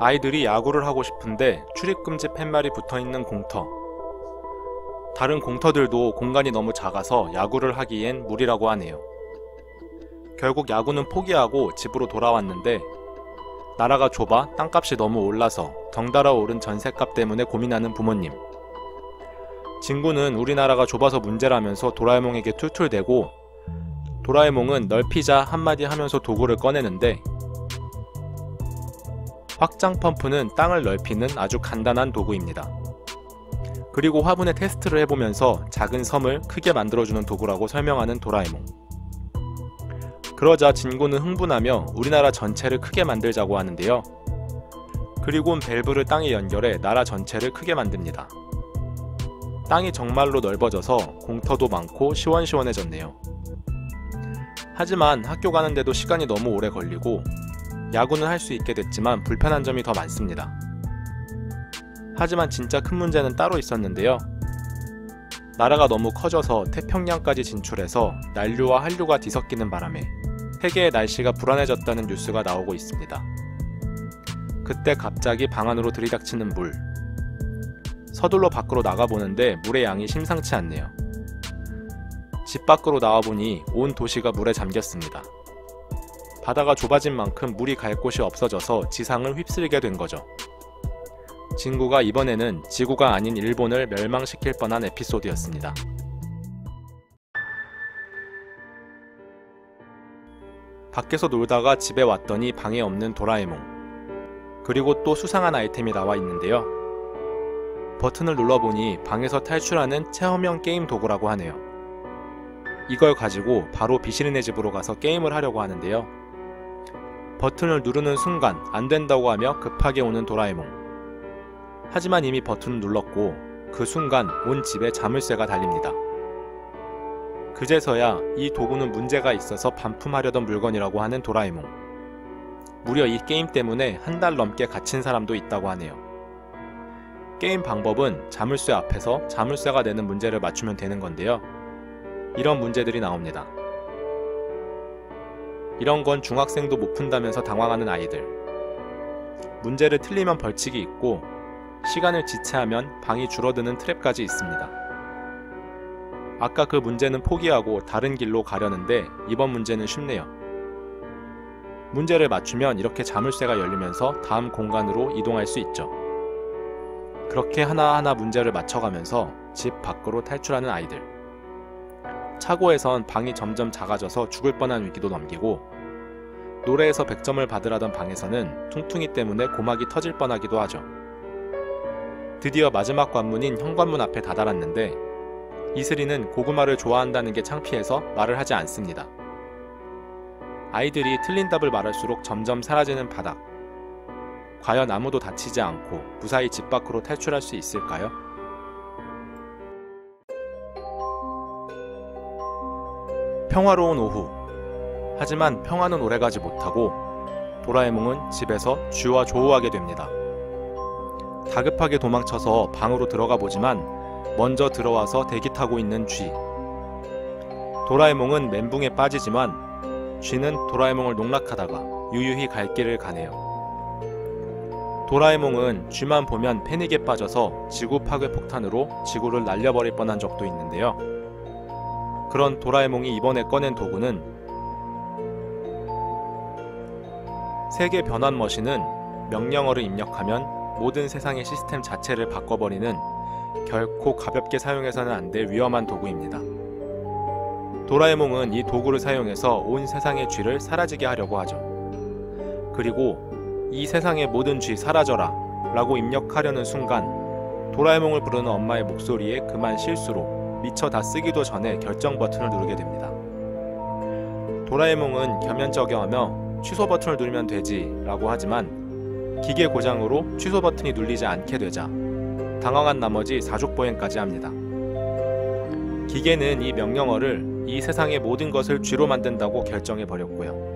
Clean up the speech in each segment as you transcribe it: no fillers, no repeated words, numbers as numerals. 아이들이 야구를 하고 싶은데 출입금지 팻말이 붙어있는 공터. 다른 공터들도 공간이 너무 작아서 야구를 하기엔 무리라고 하네요. 결국 야구는 포기하고 집으로 돌아왔는데 나라가 좁아 땅값이 너무 올라서 덩달아 오른 전셋값 때문에 고민하는 부모님. 진구는 우리나라가 좁아서 문제라면서 도라에몽에게 툴툴대고 도라에몽은 넓히자 한마디 하면서 도구를 꺼내는데 확장 펌프는 땅을 넓히는 아주 간단한 도구입니다. 그리고 화분에 테스트를 해보면서 작은 섬을 크게 만들어주는 도구라고 설명하는 도라에몽. 그러자 진구는 흥분하며 우리나라 전체를 크게 만들자고 하는데요. 그리곤 밸브를 땅에 연결해 나라 전체를 크게 만듭니다. 땅이 정말로 넓어져서 공터도 많고 시원시원해졌네요. 하지만 학교 가는데도 시간이 너무 오래 걸리고 야구는 할 수 있게 됐지만 불편한 점이 더 많습니다. 하지만 진짜 큰 문제는 따로 있었는데요. 나라가 너무 커져서 태평양까지 진출해서 난류와 한류가 뒤섞이는 바람에 세계의 날씨가 불안해졌다는 뉴스가 나오고 있습니다. 그때 갑자기 방 안으로 들이닥치는 물. 서둘러 밖으로 나가보는데 물의 양이 심상치 않네요. 집 밖으로 나와보니 온 도시가 물에 잠겼습니다. 바다가 좁아진 만큼 물이 갈 곳이 없어져서 지상을 휩쓸게 된 거죠. 진구가 이번에는 지구가 아닌 일본을 멸망시킬 뻔한 에피소드였습니다. 밖에서 놀다가 집에 왔더니 방에 없는 도라에몽. 그리고 또 수상한 아이템이 나와 있는데요. 버튼을 눌러보니 방에서 탈출하는 체험형 게임 도구라고 하네요. 이걸 가지고 바로 비실이네 집으로 가서 게임을 하려고 하는데요. 버튼을 누르는 순간 안 된다고 하며 급하게 오는 도라에몽. 하지만 이미 버튼을 눌렀고 그 순간 온 집에 자물쇠가 달립니다. 그제서야 이 도구는 문제가 있어서 반품하려던 물건이라고 하는 도라에몽. 무려 이 게임 때문에 한 달 넘게 갇힌 사람도 있다고 하네요. 게임 방법은 자물쇠 앞에서 자물쇠가 내는 문제를 맞추면 되는 건데요. 이런 문제들이 나옵니다. 이런 건 중학생도 못 푼다면서 당황하는 아이들. 문제를 틀리면 벌칙이 있고 시간을 지체하면 방이 줄어드는 트랩까지 있습니다. 아까 그 문제는 포기하고 다른 길로 가려는데 이번 문제는 쉽네요. 문제를 맞추면 이렇게 자물쇠가 열리면서 다음 공간으로 이동할 수 있죠. 그렇게 하나하나 문제를 맞춰가면서 집 밖으로 탈출하는 아이들. 차고에선 방이 점점 작아져서 죽을 뻔한 위기도 넘기고 노래에서 100점을 받으라던 방에서는 퉁퉁이 때문에 고막이 터질 뻔하기도 하죠. 드디어 마지막 관문인 현관문 앞에 다다랐는데 이슬이는 고구마를 좋아한다는 게 창피해서 말을 하지 않습니다. 아이들이 틀린 답을 말할수록 점점 사라지는 바닥. 과연 아무도 다치지 않고 무사히 집 밖으로 탈출할 수 있을까요? 평화로운 오후. 하지만 평화는 오래가지 못하고 도라에몽은 집에서 쥐와 조우하게 됩니다. 다급하게 도망쳐서 방으로 들어가 보지만 먼저 들어와서 대기 타고 있는 쥐. 도라에몽은 멘붕에 빠지지만 쥐는 도라에몽을 농락하다가 유유히 갈 길을 가네요. 도라에몽은 쥐만 보면 패닉에 빠져서 지구 파괴 폭탄으로 지구를 날려버릴 뻔한 적도 있는데요. 그런 도라에몽이 이번에 꺼낸 도구는 세계 변환 머신은 명령어를 입력하면 모든 세상의 시스템 자체를 바꿔버리는 결코 가볍게 사용해서는 안 될 위험한 도구입니다. 도라에몽은 이 도구를 사용해서 온 세상의 쥐를 사라지게 하려고 하죠. 그리고 이 세상의 모든 쥐 사라져라 라고 입력하려는 순간 도라에몽을 부르는 엄마의 목소리에 그만 실수로 미처 다 쓰기도 전에 결정 버튼을 누르게 됩니다. 도라에몽은 겸연쩍여하며 취소 버튼을 누르면 되지 라고 하지만 기계 고장으로 취소 버튼이 눌리지 않게 되자 당황한 나머지 사족보행까지 합니다. 기계는 이 명령어를 이 세상의 모든 것을 쥐로 만든다고 결정해버렸고요.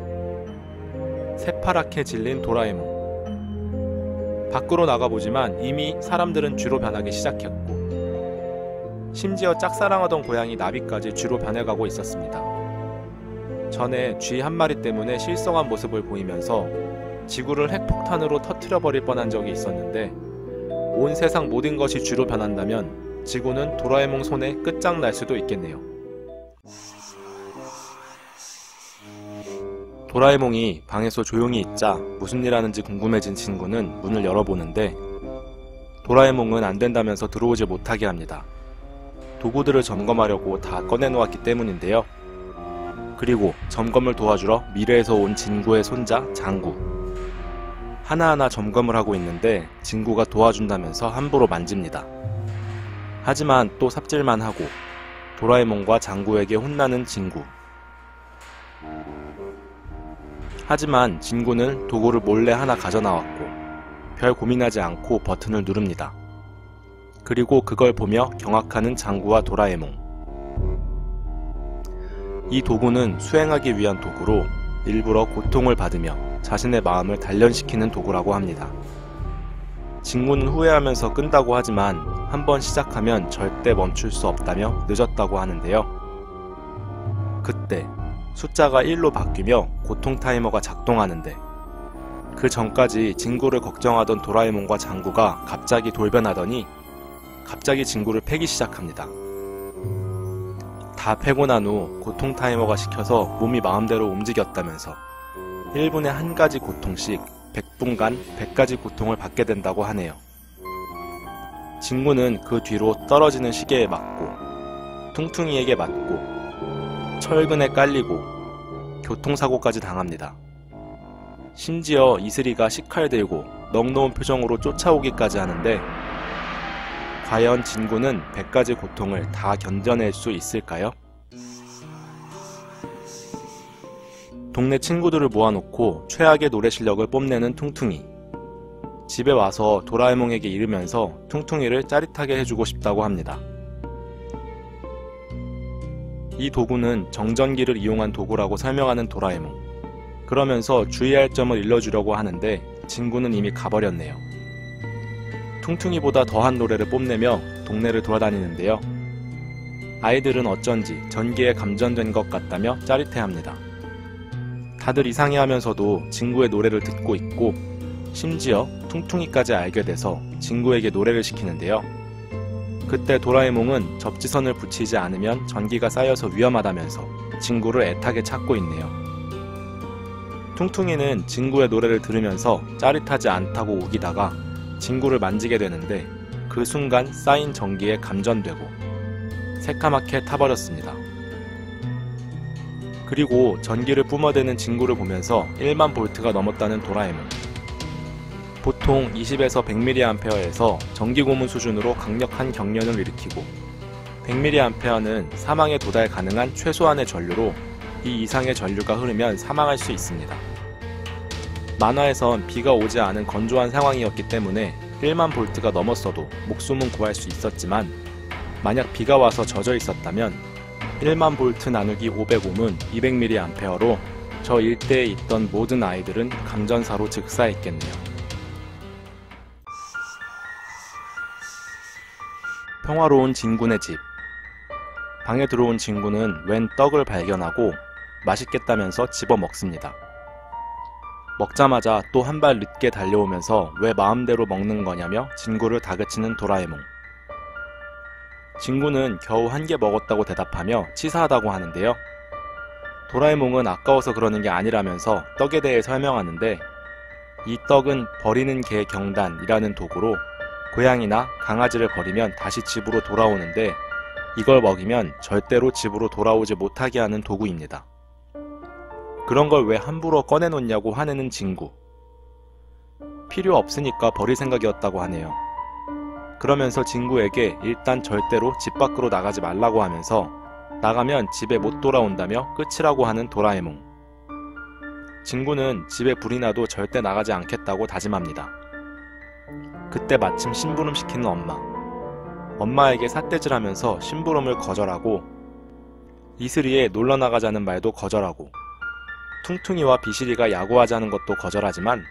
새파랗게 질린 도라에몽. 밖으로 나가보지만 이미 사람들은 쥐로 변하기 시작했고 심지어 짝사랑하던 고양이 나비까지 쥐로 변해가고 있었습니다. 전에 쥐 한 마리 때문에 실성한 모습을 보이면서 지구를 핵폭탄으로 터뜨려버릴 뻔한 적이 있었는데, 온 세상 모든 것이 쥐로 변한다면 지구는 도라에몽 손에 끝장날 수도 있겠네요. 도라에몽이 방에서 조용히 있자 무슨 일 하는지 궁금해진 진구는 문을 열어보는데, 도라에몽은 안 된다면서 들어오지 못하게 합니다. 도구들을 점검하려고 다 꺼내놓았기 때문인데요. 그리고 점검을 도와주러 미래에서 온 진구의 손자 장구. 하나하나 점검을 하고 있는데 진구가 도와준다면서 함부로 만집니다. 하지만 또 삽질만 하고 도라에몽과 장구에게 혼나는 진구. 하지만 진구는 도구를 몰래 하나 가져나왔고 별 고민하지 않고 버튼을 누릅니다. 그리고 그걸 보며 경악하는 장구와 도라에몽. 이 도구는 수행하기 위한 도구로 일부러 고통을 받으며 자신의 마음을 단련시키는 도구라고 합니다. 진구는 후회하면서 끈다고 하지만 한번 시작하면 절대 멈출 수 없다며 늦었다고 하는데요. 그때 숫자가 1로 바뀌며 고통 타이머가 작동하는데, 그 전까지 진구를 걱정하던 도라에몽과 장구가 갑자기 돌변하더니 갑자기 진구를 패기 시작합니다. 다 패고 난 후 고통 타이머가 시켜서 몸이 마음대로 움직였다면서 1분에 1가지 고통씩 100분간 100가지 고통을 받게 된다고 하네요. 진구는 그 뒤로 떨어지는 시계에 맞고, 퉁퉁이에게 맞고, 철근에 깔리고 교통사고까지 당합니다. 심지어 이슬이가 식칼 들고 넉넉한 표정으로 쫓아오기까지 하는데, 과연 진구는 100가지 고통을 다 견뎌낼 수 있을까요? 동네 친구들을 모아놓고 최악의 노래 실력을 뽐내는 퉁퉁이. 집에 와서 도라에몽에게 이르면서 퉁퉁이를 짜릿하게 해주고 싶다고 합니다. 이 도구는 정전기를 이용한 도구라고 설명하는 도라에몽. 그러면서 주의할 점을 일러주려고 하는데 진구는 이미 가버렸네요. 퉁퉁이보다 더한 노래를 뽐내며 동네를 돌아다니는데요. 아이들은 어쩐지 전기에 감전된 것 같다며 짜릿해합니다. 다들 이상해하면서도 진구의 노래를 듣고 있고, 심지어 퉁퉁이까지 알게 돼서 진구에게 노래를 시키는데요. 그때 도라에몽은 접지선을 붙이지 않으면 전기가 쌓여서 위험하다면서 진구를 애타게 찾고 있네요. 퉁퉁이는 진구의 노래를 들으면서 짜릿하지 않다고 우기다가 진구를 만지게 되는데, 그 순간 쌓인 전기에 감전되고 새카맣게 타버렸습니다. 그리고 전기를 뿜어대는 진구를 보면서 1만 볼트가 넘었다는 도라에몽. 보통 20에서 100mA에서 전기고문 수준으로 강력한 경련을 일으키고, 100mA는 사망에 도달 가능한 최소한의 전류로, 이 이상의 전류가 흐르면 사망할 수 있습니다. 만화에선 비가 오지 않은 건조한 상황이었기 때문에 1만 볼트가 넘었어도 목숨은 구할 수 있었지만, 만약 비가 와서 젖어 있었다면 1만 볼트 나누기 500옴은 200mA로 저 일대에 있던 모든 아이들은 감전사로 즉사했겠네요. 평화로운 진구네 집. 방에 들어온 진구는 웬 떡을 발견하고 맛있겠다면서 집어먹습니다. 먹자마자 또 한 발 늦게 달려오면서 왜 마음대로 먹는 거냐며 진구를 다그치는 도라에몽. 진구는 겨우 한 개 먹었다고 대답하며 치사하다고 하는데요. 도라에몽은 아까워서 그러는 게 아니라면서 떡에 대해 설명하는데, 이 떡은 버리는 개 경단이라는 도구로 고양이나 강아지를 버리면 다시 집으로 돌아오는데, 이걸 먹이면 절대로 집으로 돌아오지 못하게 하는 도구입니다. 그런 걸 왜 함부로 꺼내놓냐고 화내는 진구. 필요 없으니까 버릴 생각이었다고 하네요. 그러면서 진구에게 일단 절대로 집 밖으로 나가지 말라고 하면서 나가면 집에 못 돌아온다며 끝이라고 하는 도라에몽. 진구는 집에 불이 나도 절대 나가지 않겠다고 다짐합니다. 그때 마침 심부름 시키는 엄마에게 삿대질하면서 심부름을 거절하고, 이슬이에 놀러나가자는 말도 거절하고, 퉁퉁이와 비실이가 야구하자는 것도 거절하지만,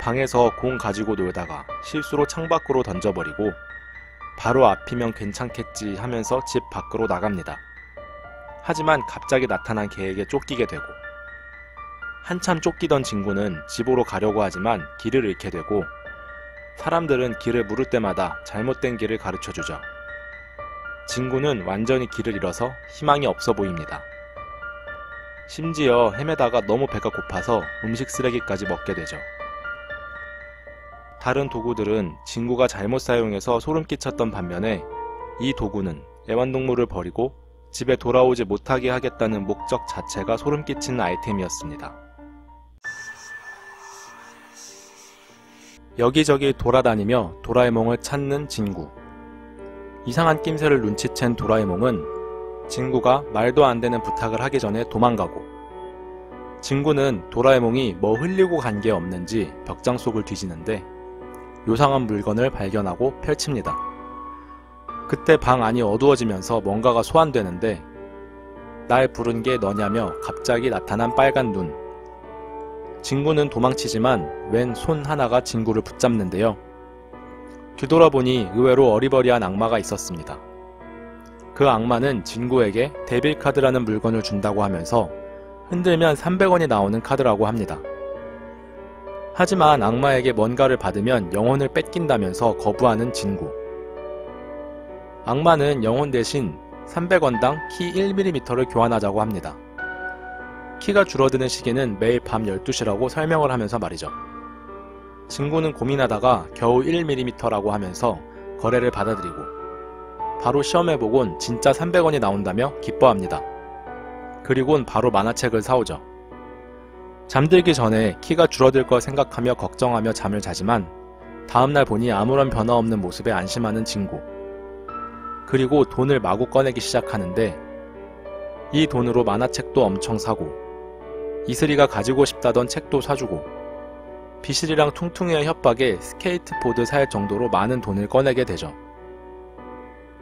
방에서 공 가지고 놀다가 실수로 창밖으로 던져버리고 바로 앞이면 괜찮겠지 하면서 집 밖으로 나갑니다. 하지만 갑자기 나타난 개에게 쫓기게 되고, 한참 쫓기던 진구는 집으로 가려고 하지만 길을 잃게 되고, 사람들은 길을 물을 때마다 잘못된 길을 가르쳐주죠. 진구는 완전히 길을 잃어서 희망이 없어 보입니다. 심지어 헤매다가 너무 배가 고파서 음식 쓰레기까지 먹게 되죠. 다른 도구들은 진구가 잘못 사용해서 소름 끼쳤던 반면에, 이 도구는 애완동물을 버리고 집에 돌아오지 못하게 하겠다는 목적 자체가 소름 끼치는 아이템이었습니다. 여기저기 돌아다니며 도라에몽을 찾는 진구. 이상한 낌새를 눈치챈 도라에몽은 진구가 말도 안 되는 부탁을 하기 전에 도망가고, 진구는 도라에몽이 뭐 흘리고 간 게 없는지 벽장 속을 뒤지는데 요상한 물건을 발견하고 펼칩니다. 그때 방 안이 어두워지면서 뭔가가 소환되는데, 날 부른 게 너냐며 갑자기 나타난 빨간 눈. 진구는 도망치지만 웬 손 하나가 진구를 붙잡는데요. 뒤돌아보니 의외로 어리버리한 악마가 있었습니다. 그 악마는 진구에게 데빌 카드라는 물건을 준다고 하면서 흔들면 300원이 나오는 카드라고 합니다. 하지만 악마에게 뭔가를 받으면 영혼을 뺏긴다면서 거부하는 진구. 악마는 영혼 대신 300원당 키 1mm를 교환하자고 합니다. 키가 줄어드는 시기는 매일 밤 12시라고 설명을 하면서 말이죠. 진구는 고민하다가 겨우 1mm라고 하면서 거래를 받아들이고 바로 시험해보곤 진짜 300원이 나온다며 기뻐합니다. 그리곤 바로 만화책을 사오죠. 잠들기 전에 키가 줄어들 걸 생각하며 걱정하며 잠을 자지만 다음날 보니 아무런 변화 없는 모습에 안심하는 진구. 그리고 돈을 마구 꺼내기 시작하는데, 이 돈으로 만화책도 엄청 사고, 이슬이가 가지고 싶다던 책도 사주고, 비실이랑 퉁퉁이의 협박에 스케이트보드 살 정도로 많은 돈을 꺼내게 되죠.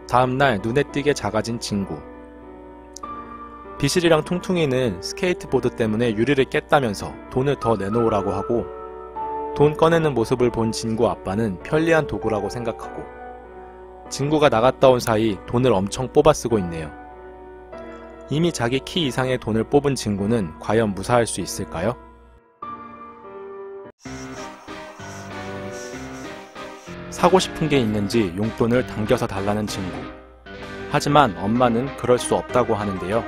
다음날 눈에 띄게 작아진 진구. 비실이랑 퉁퉁이는 스케이트보드 때문에 유리를 깼다면서 돈을 더 내놓으라고 하고, 돈 꺼내는 모습을 본 진구 아빠는 편리한 도구라고 생각하고, 진구가 나갔다 온 사이 돈을 엄청 뽑아 쓰고 있네요. 이미 자기 키 이상의 돈을 뽑은 진구는 과연 무사할 수 있을까요? 사고 싶은 게 있는지 용돈을 당겨서 달라는 진구. 하지만 엄마는 그럴 수 없다고 하는데요.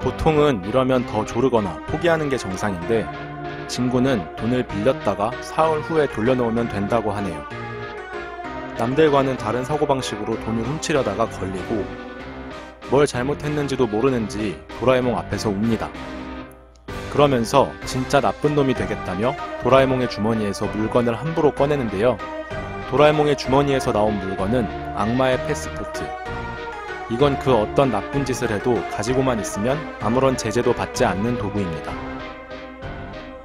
보통은 이러면 더 조르거나 포기하는 게 정상인데, 진구는 돈을 빌렸다가 사흘 후에 돌려놓으면 된다고 하네요. 남들과는 다른 사고방식으로 돈을 훔치려다가 걸리고, 뭘 잘못했는지도 모르는지 도라에몽 앞에서 웁니다. 그러면서 진짜 나쁜 놈이 되겠다며 도라에몽의 주머니에서 물건을 함부로 꺼내는데요. 도라에몽의 주머니에서 나온 물건은 악마의 패스포트. 이건 그 어떤 나쁜 짓을 해도 가지고만 있으면 아무런 제재도 받지 않는 도구입니다.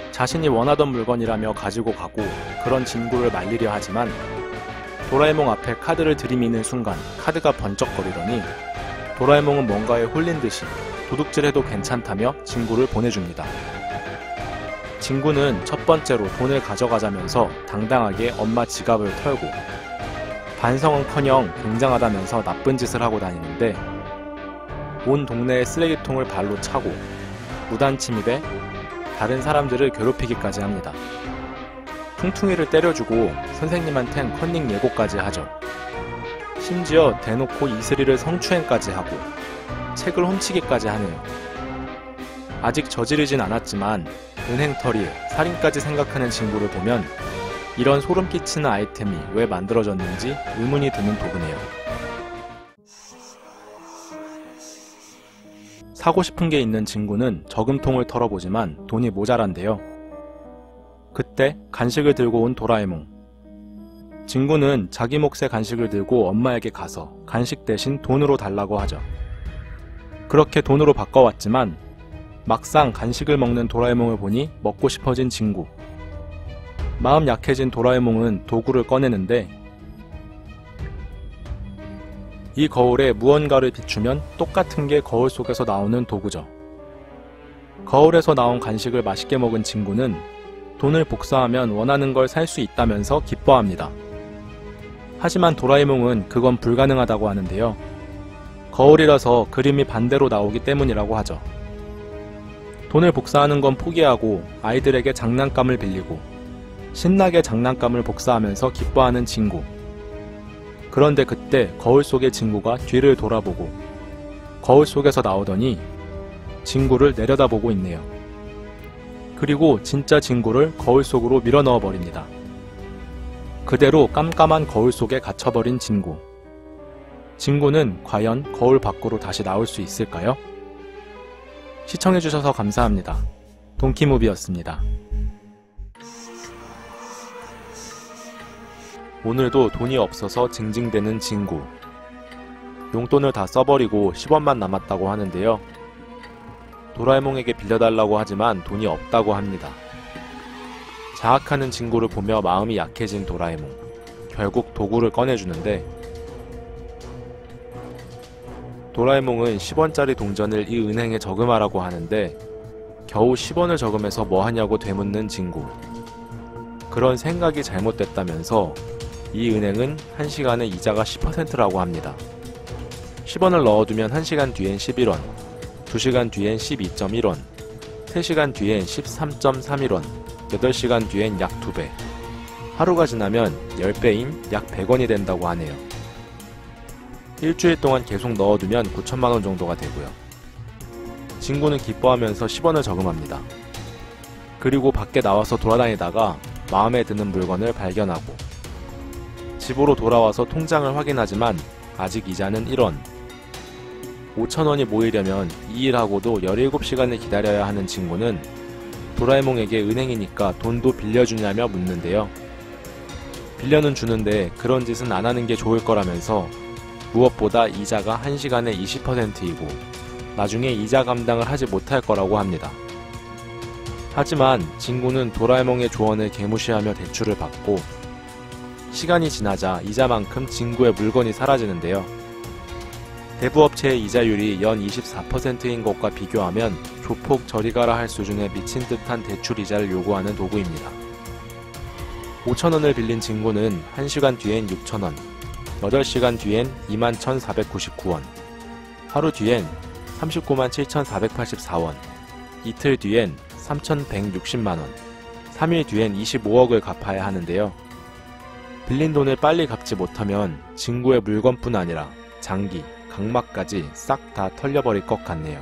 자신이 원하던 물건이라며 가지고 가고 그런 진구를 말리려 하지만, 도라에몽 앞에 카드를 들이미는 순간 카드가 번쩍거리더니 도라에몽은 뭔가에 홀린 듯이 도둑질해도 괜찮다며 진구를 보내줍니다. 진구는 첫 번째로 돈을 가져가자면서 당당하게 엄마 지갑을 털고, 반성은커녕 굉장하다면서 나쁜 짓을 하고 다니는데, 온 동네의 쓰레기통을 발로 차고 무단침입에 다른 사람들을 괴롭히기까지 합니다. 퉁퉁이를 때려주고 선생님한텐 컨닝 예고까지 하죠. 심지어 대놓고 이슬이를 성추행까지 하고 책을 훔치기까지 하네요. 아직 저지르진 않았지만 은행털이에 살인까지 생각하는 친구를 보면 이런 소름 끼치는 아이템이 왜 만들어졌는지 의문이 드는 도구네요. 사고 싶은 게 있는 친구는 저금통을 털어보지만 돈이 모자란데요. 그때 간식을 들고 온 도라에몽. 진구는 자기 몫의 간식을 들고 엄마에게 가서 간식 대신 돈으로 달라고 하죠. 그렇게 돈으로 바꿔왔지만 막상 간식을 먹는 도라에몽을 보니 먹고 싶어진 진구. 마음 약해진 도라에몽은 도구를 꺼내는데, 이 거울에 무언가를 비추면 똑같은 게 거울 속에서 나오는 도구죠. 거울에서 나온 간식을 맛있게 먹은 진구는 돈을 복사하면 원하는 걸 살 수 있다면서 기뻐합니다. 하지만 도라에몽은 그건 불가능하다고 하는데요. 거울이라서 그림이 반대로 나오기 때문이라고 하죠. 돈을 복사하는 건 포기하고 아이들에게 장난감을 빌리고 신나게 장난감을 복사하면서 기뻐하는 진구. 그런데 그때 거울 속의 진구가 뒤를 돌아보고 거울 속에서 나오더니 진구를 내려다보고 있네요. 그리고 진짜 진구를 거울 속으로 밀어넣어 버립니다. 그대로 깜깜한 거울 속에 갇혀버린 진구. 진구는 과연 거울 밖으로 다시 나올 수 있을까요? 시청해주셔서 감사합니다. 동키무비였습니다. 오늘도 돈이 없어서 징징대는 진구. 용돈을 다 써버리고 10원만 남았다고 하는데요. 도라에몽에게 빌려달라고 하지만 돈이 없다고 합니다. 자학하는 진구를 보며 마음이 약해진 도라에몽. 결국 도구를 꺼내주는데 도라에몽은 10원짜리 동전을 이 은행에 저금하라고 하는데 겨우 10원을 저금해서 뭐하냐고 되묻는 진구. 그런 생각이 잘못됐다면서 이 은행은 1시간에 이자가 10%라고 합니다. 10원을 넣어두면 1시간 뒤엔 11원, 2시간 뒤엔 12.1원, 3시간 뒤엔 13.31원, 8시간 뒤엔 약 2배, 하루가 지나면 10배인 약 100원이 된다고 하네요. 일주일 동안 계속 넣어두면 9천만원 정도가 되고요. 진구는 기뻐하면서 10원을 저금합니다. 그리고 밖에 나와서 돌아다니다가 마음에 드는 물건을 발견하고 집으로 돌아와서 통장을 확인하지만 아직 이자는 1원. 5천원이 모이려면 2일하고도 17시간을 기다려야 하는 친구는 도라에몽에게 은행이니까 돈도 빌려주냐며 묻는데요. 빌려는 주는데 그런 짓은 안 하는 게 좋을 거라면서 무엇보다 이자가 1시간에 20%이고 나중에 이자 감당을 하지 못할 거라고 합니다. 하지만 진구는 도라에몽의 조언을 개무시하며 대출을 받고 시간이 지나자 이자만큼 진구의 물건이 사라지는데요. 대부업체의 이자율이 연 24%인 것과 비교하면 조폭 저리가라 할 수준의 미친 듯한 대출 이자를 요구하는 도구입니다. 5천원을 빌린 진구는 1시간 뒤엔 6천원, 8시간 뒤엔 21,499원, 하루 뒤엔 397,484원, 이틀 뒤엔 3,160만원, 3일 뒤엔 25억을 갚아야 하는데요. 빌린 돈을 빨리 갚지 못하면 진구의 물건뿐 아니라 장기, 각막까지 싹 다 털려버릴 것 같네요.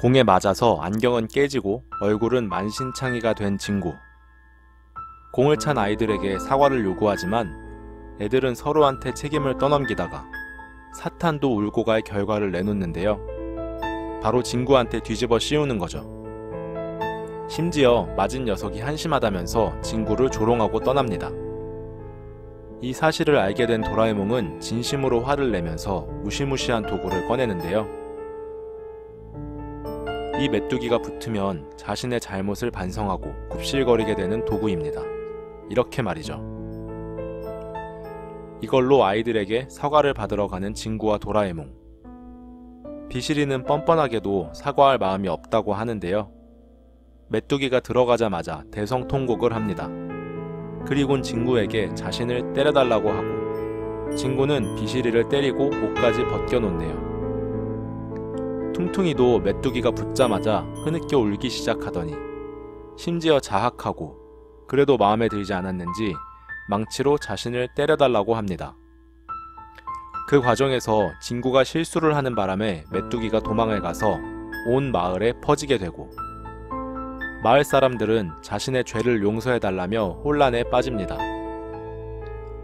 공에 맞아서 안경은 깨지고 얼굴은 만신창이가 된 진구. 공을 찬 아이들에게 사과를 요구하지만 애들은 서로한테 책임을 떠넘기다가 사탄도 울고 갈 결과를 내놓는데요. 바로 진구한테 뒤집어 씌우는 거죠. 심지어 맞은 녀석이 한심하다면서 진구를 조롱하고 떠납니다. 이 사실을 알게 된 도라에몽은 진심으로 화를 내면서 무시무시한 도구를 꺼내는데요. 이 메뚜기가 붙으면 자신의 잘못을 반성하고 굽실거리게 되는 도구입니다. 이렇게 말이죠. 이걸로 아이들에게 사과를 받으러 가는 진구와 도라에몽. 비실이는 뻔뻔하게도 사과할 마음이 없다고 하는데요. 메뚜기가 들어가자마자 대성통곡을 합니다. 그리곤 진구에게 자신을 때려달라고 하고 진구는 비실이를 때리고 목까지 벗겨놓네요. 퉁퉁이도 메뚜기가 붙자마자 흐느껴 울기 시작하더니 심지어 자학하고 그래도 마음에 들지 않았는지 망치로 자신을 때려달라고 합니다. 그 과정에서 진구가 실수를 하는 바람에 메뚜기가 도망을 가서 온 마을에 퍼지게 되고 마을 사람들은 자신의 죄를 용서해달라며 혼란에 빠집니다.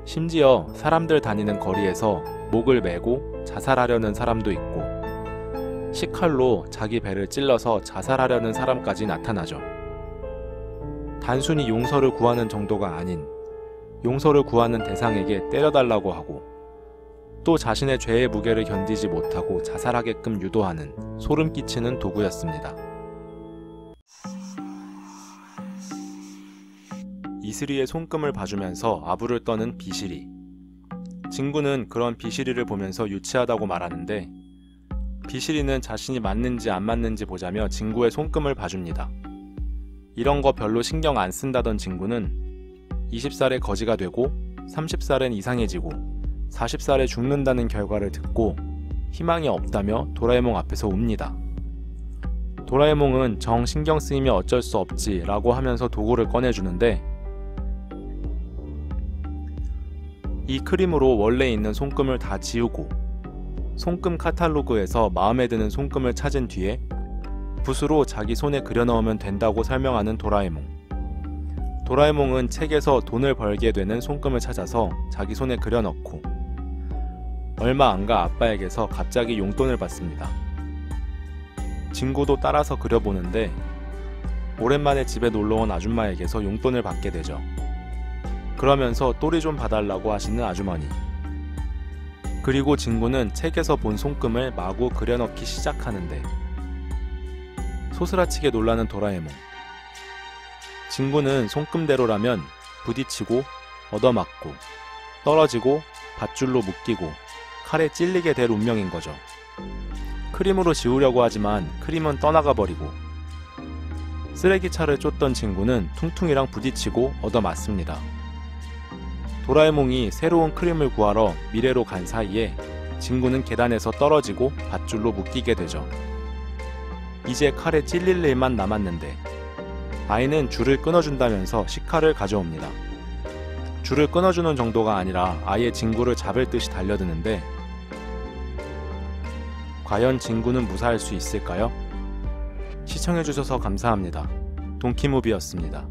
심지어 사람들 다니는 거리에서 목을 메고 자살하려는 사람도 있고 식칼로 자기 배를 찔러서 자살하려는 사람까지 나타나죠. 단순히 용서를 구하는 정도가 아닌 용서를 구하는 대상에게 때려달라고 하고 또 자신의 죄의 무게를 견디지 못하고 자살하게끔 유도하는 소름 끼치는 도구였습니다. 이슬이의 손금을 봐주면서 아부를 떠는 비실이. 진구는 그런 비실이를 보면서 유치하다고 말하는데 비실이는 자신이 맞는지 안 맞는지 보자며 진구의 손금을 봐줍니다. 이런 거 별로 신경 안 쓴다던 친구는 20살에 거지가 되고 30살엔 이상해지고 40살에 죽는다는 결과를 듣고 희망이 없다며 도라에몽 앞에서 웁니다. 도라에몽은 정 신경 쓰이면 어쩔 수 없지 라고 하면서 도구를 꺼내주는데 이 크림으로 원래 있는 손금을 다 지우고 손금 카탈로그에서 마음에 드는 손금을 찾은 뒤에 붓으로 자기 손에 그려넣으면 된다고 설명하는 도라에몽. 도라에몽은 책에서 돈을 벌게 되는 손금을 찾아서 자기 손에 그려넣고 얼마 안 가 아빠에게서 갑자기 용돈을 받습니다. 진구도 따라서 그려보는데 오랜만에 집에 놀러온 아줌마에게서 용돈을 받게 되죠. 그러면서 또리 좀 봐달라고 하시는 아주머니. 그리고 진구는 책에서 본 손금을 마구 그려넣기 시작하는데 소스라치게 놀라는 도라에몽. 진구는 손금대로라면 부딪히고 얻어맞고 떨어지고 밧줄로 묶이고 칼에 찔리게 될 운명인 거죠. 크림으로 지우려고 하지만 크림은 떠나가 버리고 쓰레기차를 쫓던 친구는 퉁퉁이랑 부딪히고 얻어맞습니다. 도라에몽이 새로운 크림을 구하러 미래로 간 사이에 진구는 계단에서 떨어지고 밧줄로 묶이게 되죠. 이제 칼에 찔릴 일만 남았는데 아이는 줄을 끊어준다면서 식칼을 가져옵니다. 줄을 끊어주는 정도가 아니라 아예 진구를 잡을 듯이 달려드는데 과연 진구는 무사할 수 있을까요? 시청해주셔서 감사합니다. 동키무비였습니다.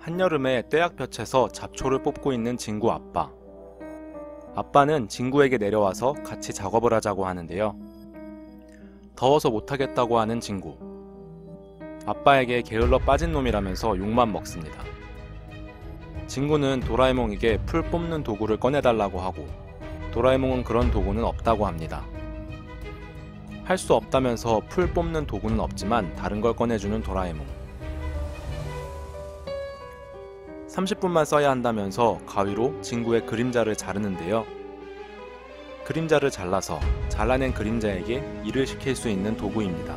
한여름에 떼약볕에서 잡초를 뽑고 있는 진구 아빠. 아빠는 진구에게 내려와서 같이 작업을 하자고 하는데요. 더워서 못하겠다고 하는 진구. 아빠에게 게을러 빠진 놈이라면서 욕만 먹습니다. 진구는 도라에몽에게 풀 뽑는 도구를 꺼내달라고 하고 도라에몽은 그런 도구는 없다고 합니다. 할 수 없다면서 풀 뽑는 도구는 없지만 다른 걸 꺼내주는 도라에몽. 30분만 써야 한다면서 가위로 진구의 그림자를 자르는데요. 그림자를 잘라서 잘라낸 그림자에게 일을 시킬 수 있는 도구입니다.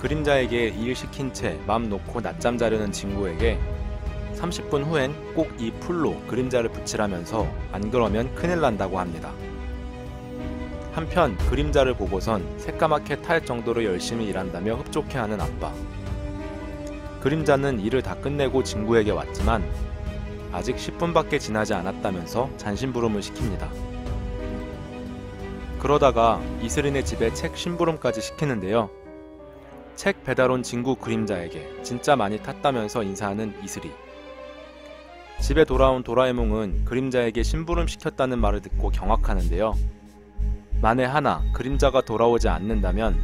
그림자에게 일 시킨 채 맘 놓고 낮잠 자려는 진구에게 30분 후엔 꼭 이 풀로 그림자를 붙이라면서 안 그러면 큰일 난다고 합니다. 한편 그림자를 보고선 새까맣게 탈 정도로 열심히 일한다며 흡족해하는 아빠. 그림자는 일을 다 끝내고 진구에게 왔지만 아직 10분밖에 지나지 않았다면서 잔심부름을 시킵니다. 그러다가 이슬이네 집에 책 심부름까지 시키는데요. 책 배달 온 진구 그림자에게 진짜 많이 탔다면서 인사하는 이슬이. 집에 돌아온 도라에몽은 그림자에게 심부름 시켰다는 말을 듣고 경악하는데요. 만에 하나 그림자가 돌아오지 않는다면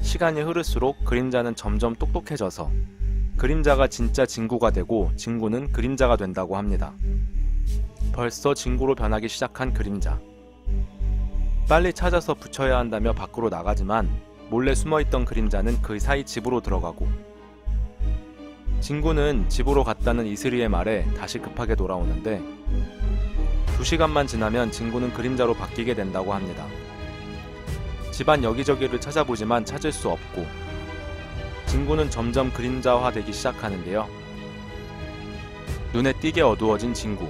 시간이 흐를수록 그림자는 점점 똑똑해져서 그림자가 진짜 진구가 되고 진구는 그림자가 된다고 합니다. 벌써 진구로 변하기 시작한 그림자. 빨리 찾아서 붙여야 한다며 밖으로 나가지만 몰래 숨어있던 그림자는 그 사이 집으로 들어가고 진구는 집으로 갔다는 이슬이의 말에 다시 급하게 돌아오는데 2시간만 지나면 진구는 그림자로 바뀌게 된다고 합니다. 집안 여기저기를 찾아보지만 찾을 수 없고 진구는 점점 그림자화되기 시작하는데요. 눈에 띄게 어두워진 진구.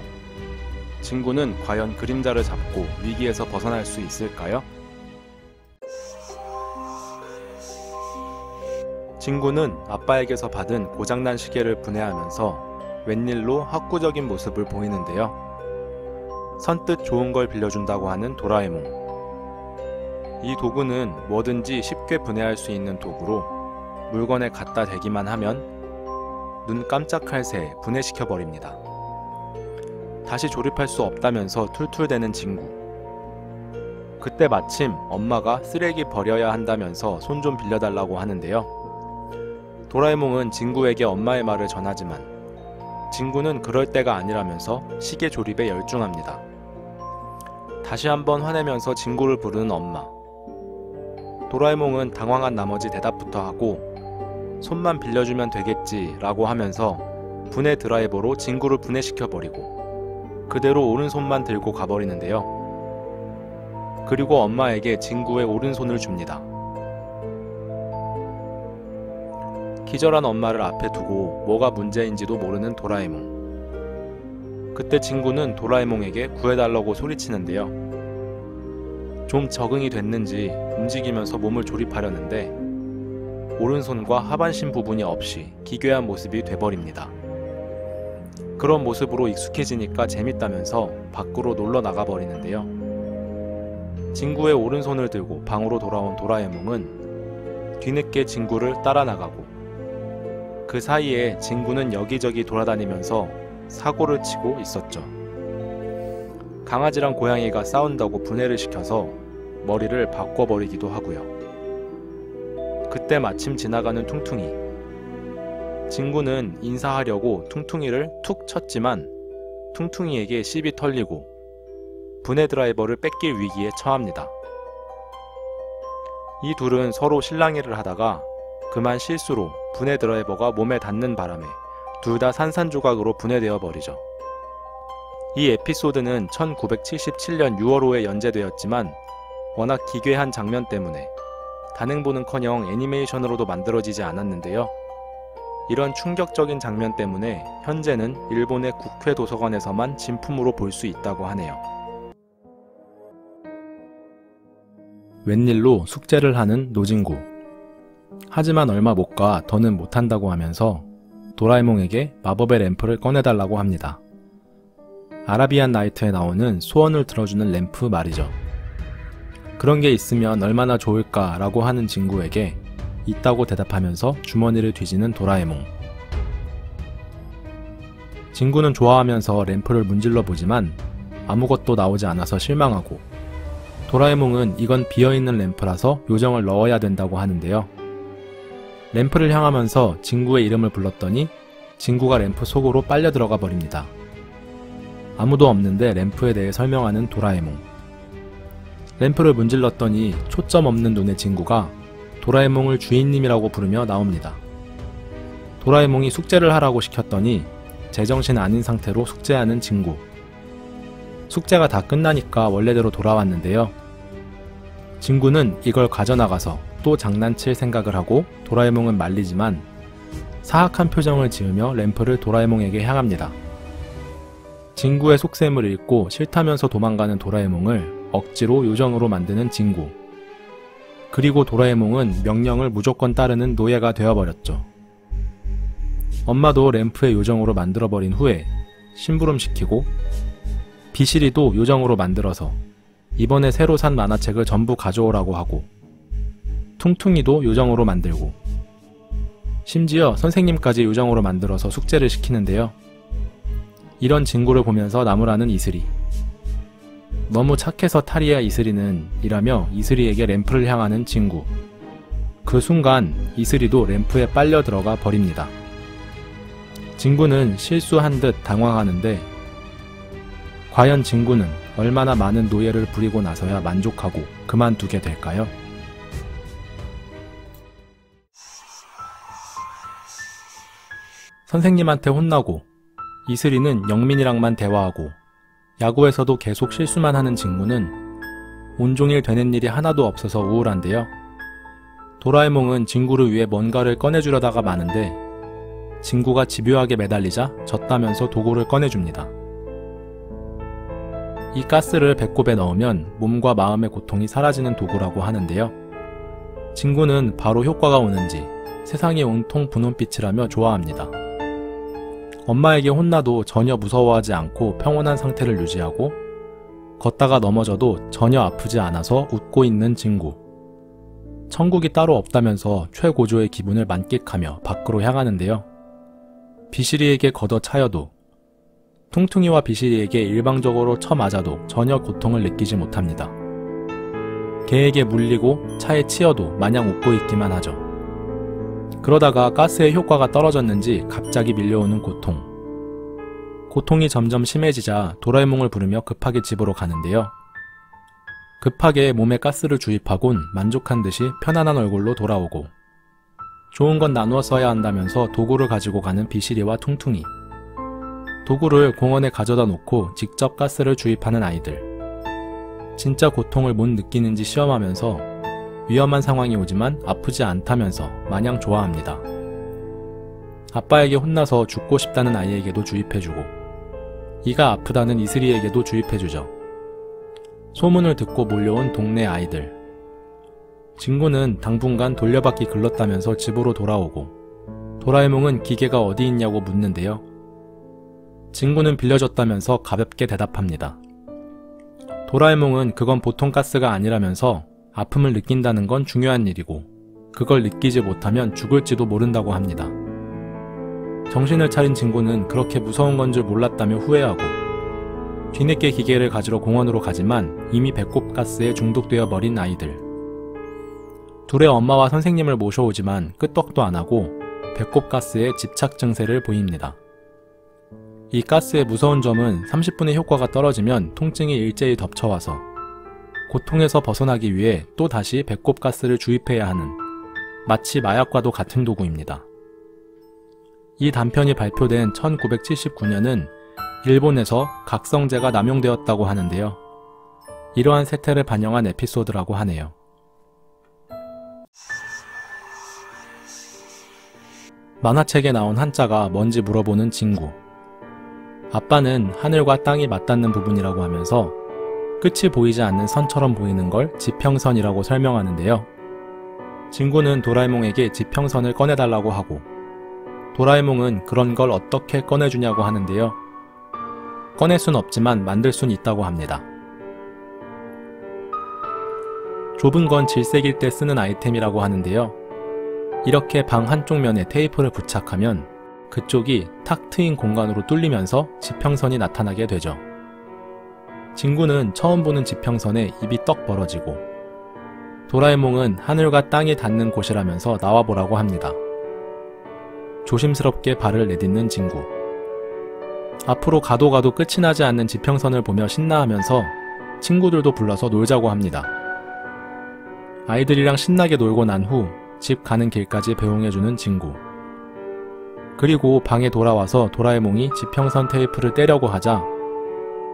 진구는 과연 그림자를 잡고 위기에서 벗어날 수 있을까요? 진구는 아빠에게서 받은 고장난 시계를 분해하면서 웬일로 학구적인 모습을 보이는데요. 선뜻 좋은 걸 빌려준다고 하는 도라에몽. 이 도구는 뭐든지 쉽게 분해할 수 있는 도구로 물건에 갖다 대기만 하면 눈 깜짝할 새에 분해시켜버립니다. 다시 조립할 수 없다면서 툴툴대는 진구. 그때 마침 엄마가 쓰레기 버려야 한다면서 손 좀 빌려달라고 하는데요. 도라에몽은 진구에게 엄마의 말을 전하지만 진구는 그럴 때가 아니라면서 시계 조립에 열중합니다. 다시 한번 화내면서 진구를 부르는 엄마. 도라에몽은 당황한 나머지 대답부터 하고 손만 빌려주면 되겠지 라고 하면서 분해 드라이버로 진구를 분해시켜버리고 그대로 오른손만 들고 가버리는데요. 그리고 엄마에게 진구의 오른손을 줍니다. 기절한 엄마를 앞에 두고 뭐가 문제인지도 모르는 도라에몽. 그때 진구는 도라에몽에게 구해달라고 소리치는데요. 좀 적응이 됐는지 움직이면서 몸을 조립하려는데 오른손과 하반신 부분이 없이 기괴한 모습이 돼버립니다. 그런 모습으로 익숙해지니까 재밌다면서 밖으로 놀러 나가버리는데요. 진구의 오른손을 들고 방으로 돌아온 도라에몽은 뒤늦게 진구를 따라 나가고, 그 사이에 진구는 여기저기 돌아다니면서 사고를 치고 있었죠. 강아지랑 고양이가 싸운다고 분해를 시켜서 머리를 바꿔버리기도 하고요. 그때 마침 지나가는 퉁퉁이. 진구는 인사하려고 퉁퉁이를 툭 쳤지만 퉁퉁이에게 씹이 털리고 분해 드라이버를 뺏길 위기에 처합니다. 이 둘은 서로 실랑이를 하다가 그만 실수로 분해 드라이버가 몸에 닿는 바람에 둘 다 산산조각으로 분해되어 버리죠. 이 에피소드는 1977년 6월호에 연재되었지만 워낙 기괴한 장면 때문에 단행본은커녕 애니메이션으로도 만들어지지 않았는데요. 이런 충격적인 장면 때문에 현재는 일본의 국회 도서관에서만 진품으로 볼 수 있다고 하네요. 웬일로 숙제를 하는 노진구. 하지만 얼마 못 가 더는 못한다고 하면서 도라에몽에게 마법의 램프를 꺼내달라고 합니다. 아라비안 나이트에 나오는 소원을 들어주는 램프 말이죠. 그런 게 있으면 얼마나 좋을까 라고 하는 진구에게 있다고 대답하면서 주머니를 뒤지는 도라에몽. 진구는 좋아하면서 램프를 문질러 보지만 아무것도 나오지 않아서 실망하고, 도라에몽은 이건 비어있는 램프라서 요정을 넣어야 된다고 하는데요. 램프를 향하면서 진구의 이름을 불렀더니 진구가 램프 속으로 빨려 들어가 버립니다. 아무도 없는데 램프에 대해 설명하는 도라에몽. 램프를 문질렀더니 초점 없는 눈의 진구가 도라에몽을 주인님이라고 부르며 나옵니다. 도라에몽이 숙제를 하라고 시켰더니 제정신 아닌 상태로 숙제하는 진구. 숙제가 다 끝나니까 원래대로 돌아왔는데요. 진구는 이걸 가져나가서 또 장난칠 생각을 하고 도라에몽은 말리지만 사악한 표정을 지으며 램프를 도라에몽에게 향합니다. 진구의 속셈을 읽고 싫다면서 도망가는 도라에몽을 억지로 요정으로 만드는 진구. 그리고 도라에몽은 명령을 무조건 따르는 노예가 되어버렸죠. 엄마도 램프의 요정으로 만들어버린 후에 심부름시키고, 비실이도 요정으로 만들어서 이번에 새로 산 만화책을 전부 가져오라고 하고, 퉁퉁이도 요정으로 만들고, 심지어 선생님까지 요정으로 만들어서 숙제를 시키는데요. 이런 진구를 보면서 나무라는 이슬이. 너무 착해서 탈이야 이슬이는, 이라며 이슬이에게 램프를 향하는 진구. 그 순간 이슬이도 램프에 빨려 들어가 버립니다. 진구는 실수한 듯 당황하는데, 과연 진구는 얼마나 많은 노예를 부리고 나서야 만족하고 그만두게 될까요? 선생님한테 혼나고, 이슬이는 영민이랑만 대화하고, 야구에서도 계속 실수만 하는 진구는 온종일 되는 일이 하나도 없어서 우울한데요. 도라에몽은 진구를 위해 뭔가를 꺼내주려다가 마는데 진구가 집요하게 매달리자 졌다면서 도구를 꺼내줍니다. 이 가스를 배꼽에 넣으면 몸과 마음의 고통이 사라지는 도구라고 하는데요. 진구는 바로 효과가 오는지 세상이 온통 분홍빛이라며 좋아합니다. 엄마에게 혼나도 전혀 무서워하지 않고 평온한 상태를 유지하고, 걷다가 넘어져도 전혀 아프지 않아서 웃고 있는 진구. 천국이 따로 없다면서 최고조의 기분을 만끽하며 밖으로 향하는데요. 비실이에게 걷어 차여도, 퉁퉁이와 비실이에게 일방적으로 쳐맞아도 전혀 고통을 느끼지 못합니다. 개에게 물리고 차에 치여도 마냥 웃고 있기만 하죠. 그러다가 가스의 효과가 떨어졌는지 갑자기 밀려오는 고통. 고통이 점점 심해지자 도라에몽을 부르며 급하게 집으로 가는데요. 급하게 몸에 가스를 주입하곤 만족한 듯이 편안한 얼굴로 돌아오고, 좋은 건 나누어 써야 한다면서 도구를 가지고 가는 비실이와 퉁퉁이. 도구를 공원에 가져다 놓고 직접 가스를 주입하는 아이들. 진짜 고통을 못 느끼는지 시험하면서 위험한 상황이 오지만 아프지 않다면서 마냥 좋아합니다. 아빠에게 혼나서 죽고 싶다는 아이에게도 주입해주고 이가 아프다는 이슬이에게도 주입해주죠. 소문을 듣고 몰려온 동네 아이들. 진구는 당분간 돌려받기 글렀다면서 집으로 돌아오고 도라에몽은 기계가 어디 있냐고 묻는데요. 진구는 빌려줬다면서 가볍게 대답합니다. 도라에몽은 그건 보통 가스가 아니라면서 아픔을 느낀다는 건 중요한 일이고 그걸 느끼지 못하면 죽을지도 모른다고 합니다. 정신을 차린 진구는 그렇게 무서운 건 줄 몰랐다며 후회하고 뒤늦게 기계를 가지러 공원으로 가지만 이미 배꼽 가스에 중독되어 버린 아이들. 둘의 엄마와 선생님을 모셔오지만 끄떡도 안 하고 배꼽 가스에 집착 증세를 보입니다. 이 가스의 무서운 점은 30분의 효과가 떨어지면 통증이 일제히 덮쳐와서 고통에서 벗어나기 위해 또 다시 배꼽 가스를 주입해야 하는 마치 마약과도 같은 도구입니다. 이 단편이 발표된 1979년은 일본에서 각성제가 남용되었다고 하는데요. 이러한 세태를 반영한 에피소드라고 하네요. 만화책에 나온 한자가 뭔지 물어보는 진구. 아빠는 하늘과 땅이 맞닿는 부분이라고 하면서 끝이 보이지 않는 선처럼 보이는 걸 지평선이라고 설명하는데요. 진구는 도라에몽에게 지평선을 꺼내달라고 하고 도라에몽은 그런 걸 어떻게 꺼내주냐고 하는데요. 꺼낼 순 없지만 만들 순 있다고 합니다. 좁은 건 질색일 때 쓰는 아이템이라고 하는데요. 이렇게 방 한쪽 면에 테이프를 부착하면 그쪽이 탁 트인 공간으로 뚫리면서 지평선이 나타나게 되죠. 진구는 처음 보는 지평선에 입이 떡 벌어지고 도라에몽은 하늘과 땅이 닿는 곳이라면서 나와보라고 합니다. 조심스럽게 발을 내딛는 진구. 앞으로 가도 끝이 나지 않는 지평선을 보며 신나하면서 친구들도 불러서 놀자고 합니다. 아이들이랑 신나게 놀고 난 후 집 가는 길까지 배웅해주는 진구. 그리고 방에 돌아와서 도라에몽이 지평선 테이프를 떼려고 하자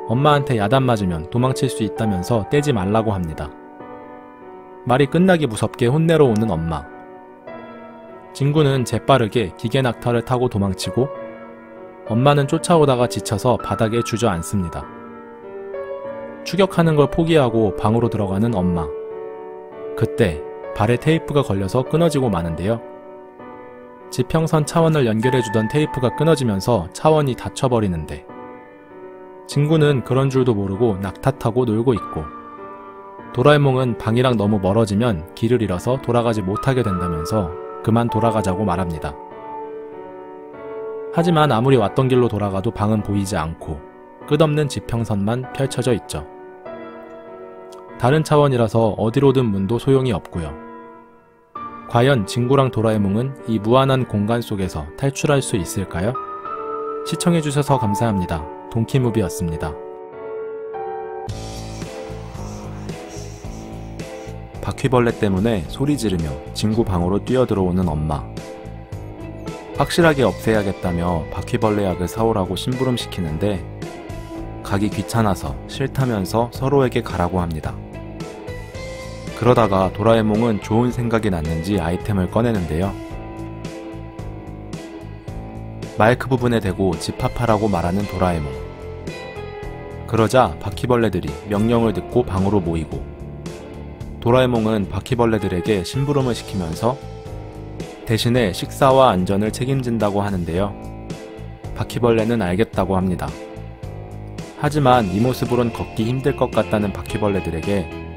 엄마한테 야단 맞으면 도망칠 수 있다면서 떼지 말라고 합니다. 말이 끝나기 무섭게 혼내러 오는 엄마. 진구는 재빠르게 기계 낙타를 타고 도망치고 엄마는 쫓아오다가 지쳐서 바닥에 주저앉습니다. 추격하는 걸 포기하고 방으로 들어가는 엄마. 그때 발에 테이프가 걸려서 끊어지고 마는데요. 지평선 차원을 연결해주던 테이프가 끊어지면서 차원이 닫혀버리는데 진구는 그런 줄도 모르고 낙타 타고 놀고 있고 도라에몽은 방이랑 너무 멀어지면 길을 잃어서 돌아가지 못하게 된다면서 그만 돌아가자고 말합니다. 하지만 아무리 왔던 길로 돌아가도 방은 보이지 않고 끝없는 지평선만 펼쳐져 있죠. 다른 차원이라서 어디로든 문도 소용이 없고요. 과연 진구랑 도라에몽은 이 무한한 공간 속에서 탈출할 수 있을까요? 시청해주셔서 감사합니다. 동키무비였습니다. 바퀴벌레 때문에 소리 지르며 진구 방으로 뛰어들어오는 엄마. 확실하게 없애야겠다며 바퀴벌레 약을 사오라고 심부름시키는데 가기 귀찮아서 싫다면서 서로에게 가라고 합니다. 그러다가 도라에몽은 좋은 생각이 났는지 아이템을 꺼내는데요. 마이크 부분에 대고 집합하라고 말하는 도라에몽. 그러자 바퀴벌레들이 명령을 듣고 방으로 모이고 도라에몽은 바퀴벌레들에게 심부름을 시키면서 대신에 식사와 안전을 책임진다고 하는데요. 바퀴벌레는 알겠다고 합니다. 하지만 이 모습으론 걷기 힘들 것 같다는 바퀴벌레들에게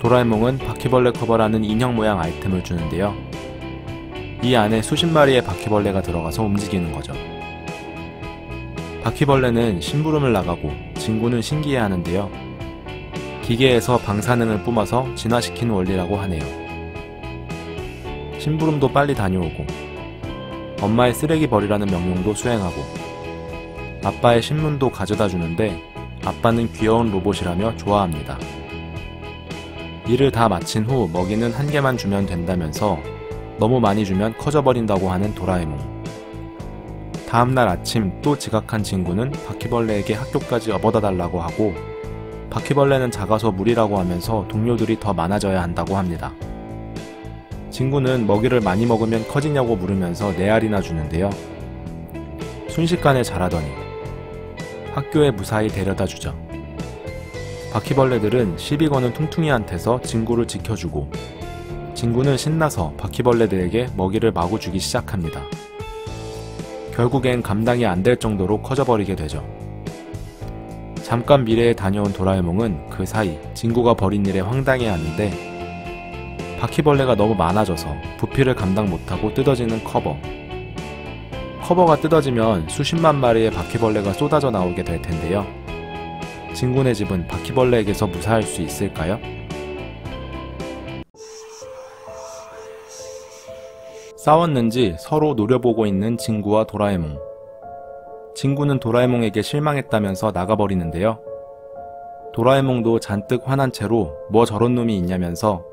도라에몽은 바퀴벌레 커버라는 인형 모양 아이템을 주는데요. 이 안에 수십 마리의 바퀴벌레가 들어가서 움직이는 거죠. 바퀴벌레는 심부름을 나가고 진구는 신기해하는데요. 기계에서 방사능을 뿜어서 진화시키는 원리라고 하네요. 심부름도 빨리 다녀오고 엄마의 쓰레기 버리라는 명령도 수행하고 아빠의 신문도 가져다 주는데 아빠는 귀여운 로봇이라며 좋아합니다. 일을 다 마친 후 먹이는 한 개만 주면 된다면서 너무 많이 주면 커져버린다고 하는 도라에몽. 다음날 아침 또 지각한 진구는 바퀴벌레에게 학교까지 업어다 달라고 하고 바퀴벌레는 작아서 무리라고 하면서 동료들이 더 많아져야 한다고 합니다. 진구는 먹이를 많이 먹으면 커지냐고 물으면서 4알이나 주는데요. 순식간에 자라더니 학교에 무사히 데려다주자 바퀴벌레들은 시비 거는 퉁퉁이한테서 진구를 지켜주고 진구는 신나서 바퀴벌레들에게 먹이를 마구 주기 시작합니다. 결국엔 감당이 안 될 정도로 커져버리게 되죠. 잠깐 미래에 다녀온 도라에몽은 그 사이 진구가 벌인 일에 황당해하는데 바퀴벌레가 너무 많아져서 부피를 감당 못하고 뜯어지는 커버가 뜯어지면 수십만 마리의 바퀴벌레가 쏟아져 나오게 될 텐데요. 진구네 집은 바퀴벌레에게서 무사할 수 있을까요? 싸웠는지 서로 노려보고 있는 진구와 도라에몽. 진구는 도라에몽에게 실망했다면서 나가버리는데요. 도라에몽도 잔뜩 화난 채로 뭐 저런 놈이 있냐면서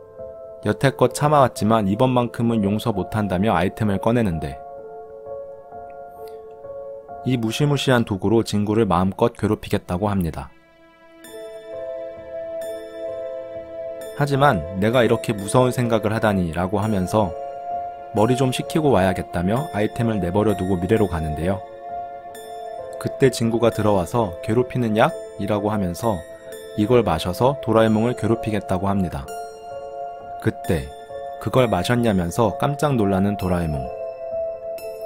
여태껏 참아왔지만 이번만큼은 용서 못한다며 아이템을 꺼내는데 이 무시무시한 도구로 진구를 마음껏 괴롭히겠다고 합니다. 하지만 내가 이렇게 무서운 생각을 하다니 라고 하면서 머리 좀 식히고 와야겠다며 아이템을 내버려 두고 미래로 가는데요. 그때 진구가 들어와서 괴롭히는 약? 이라고 하면서 이걸 마셔서 도라에몽을 괴롭히겠다고 합니다. 그때 그걸 마셨냐면서 깜짝 놀라는 도라에몽.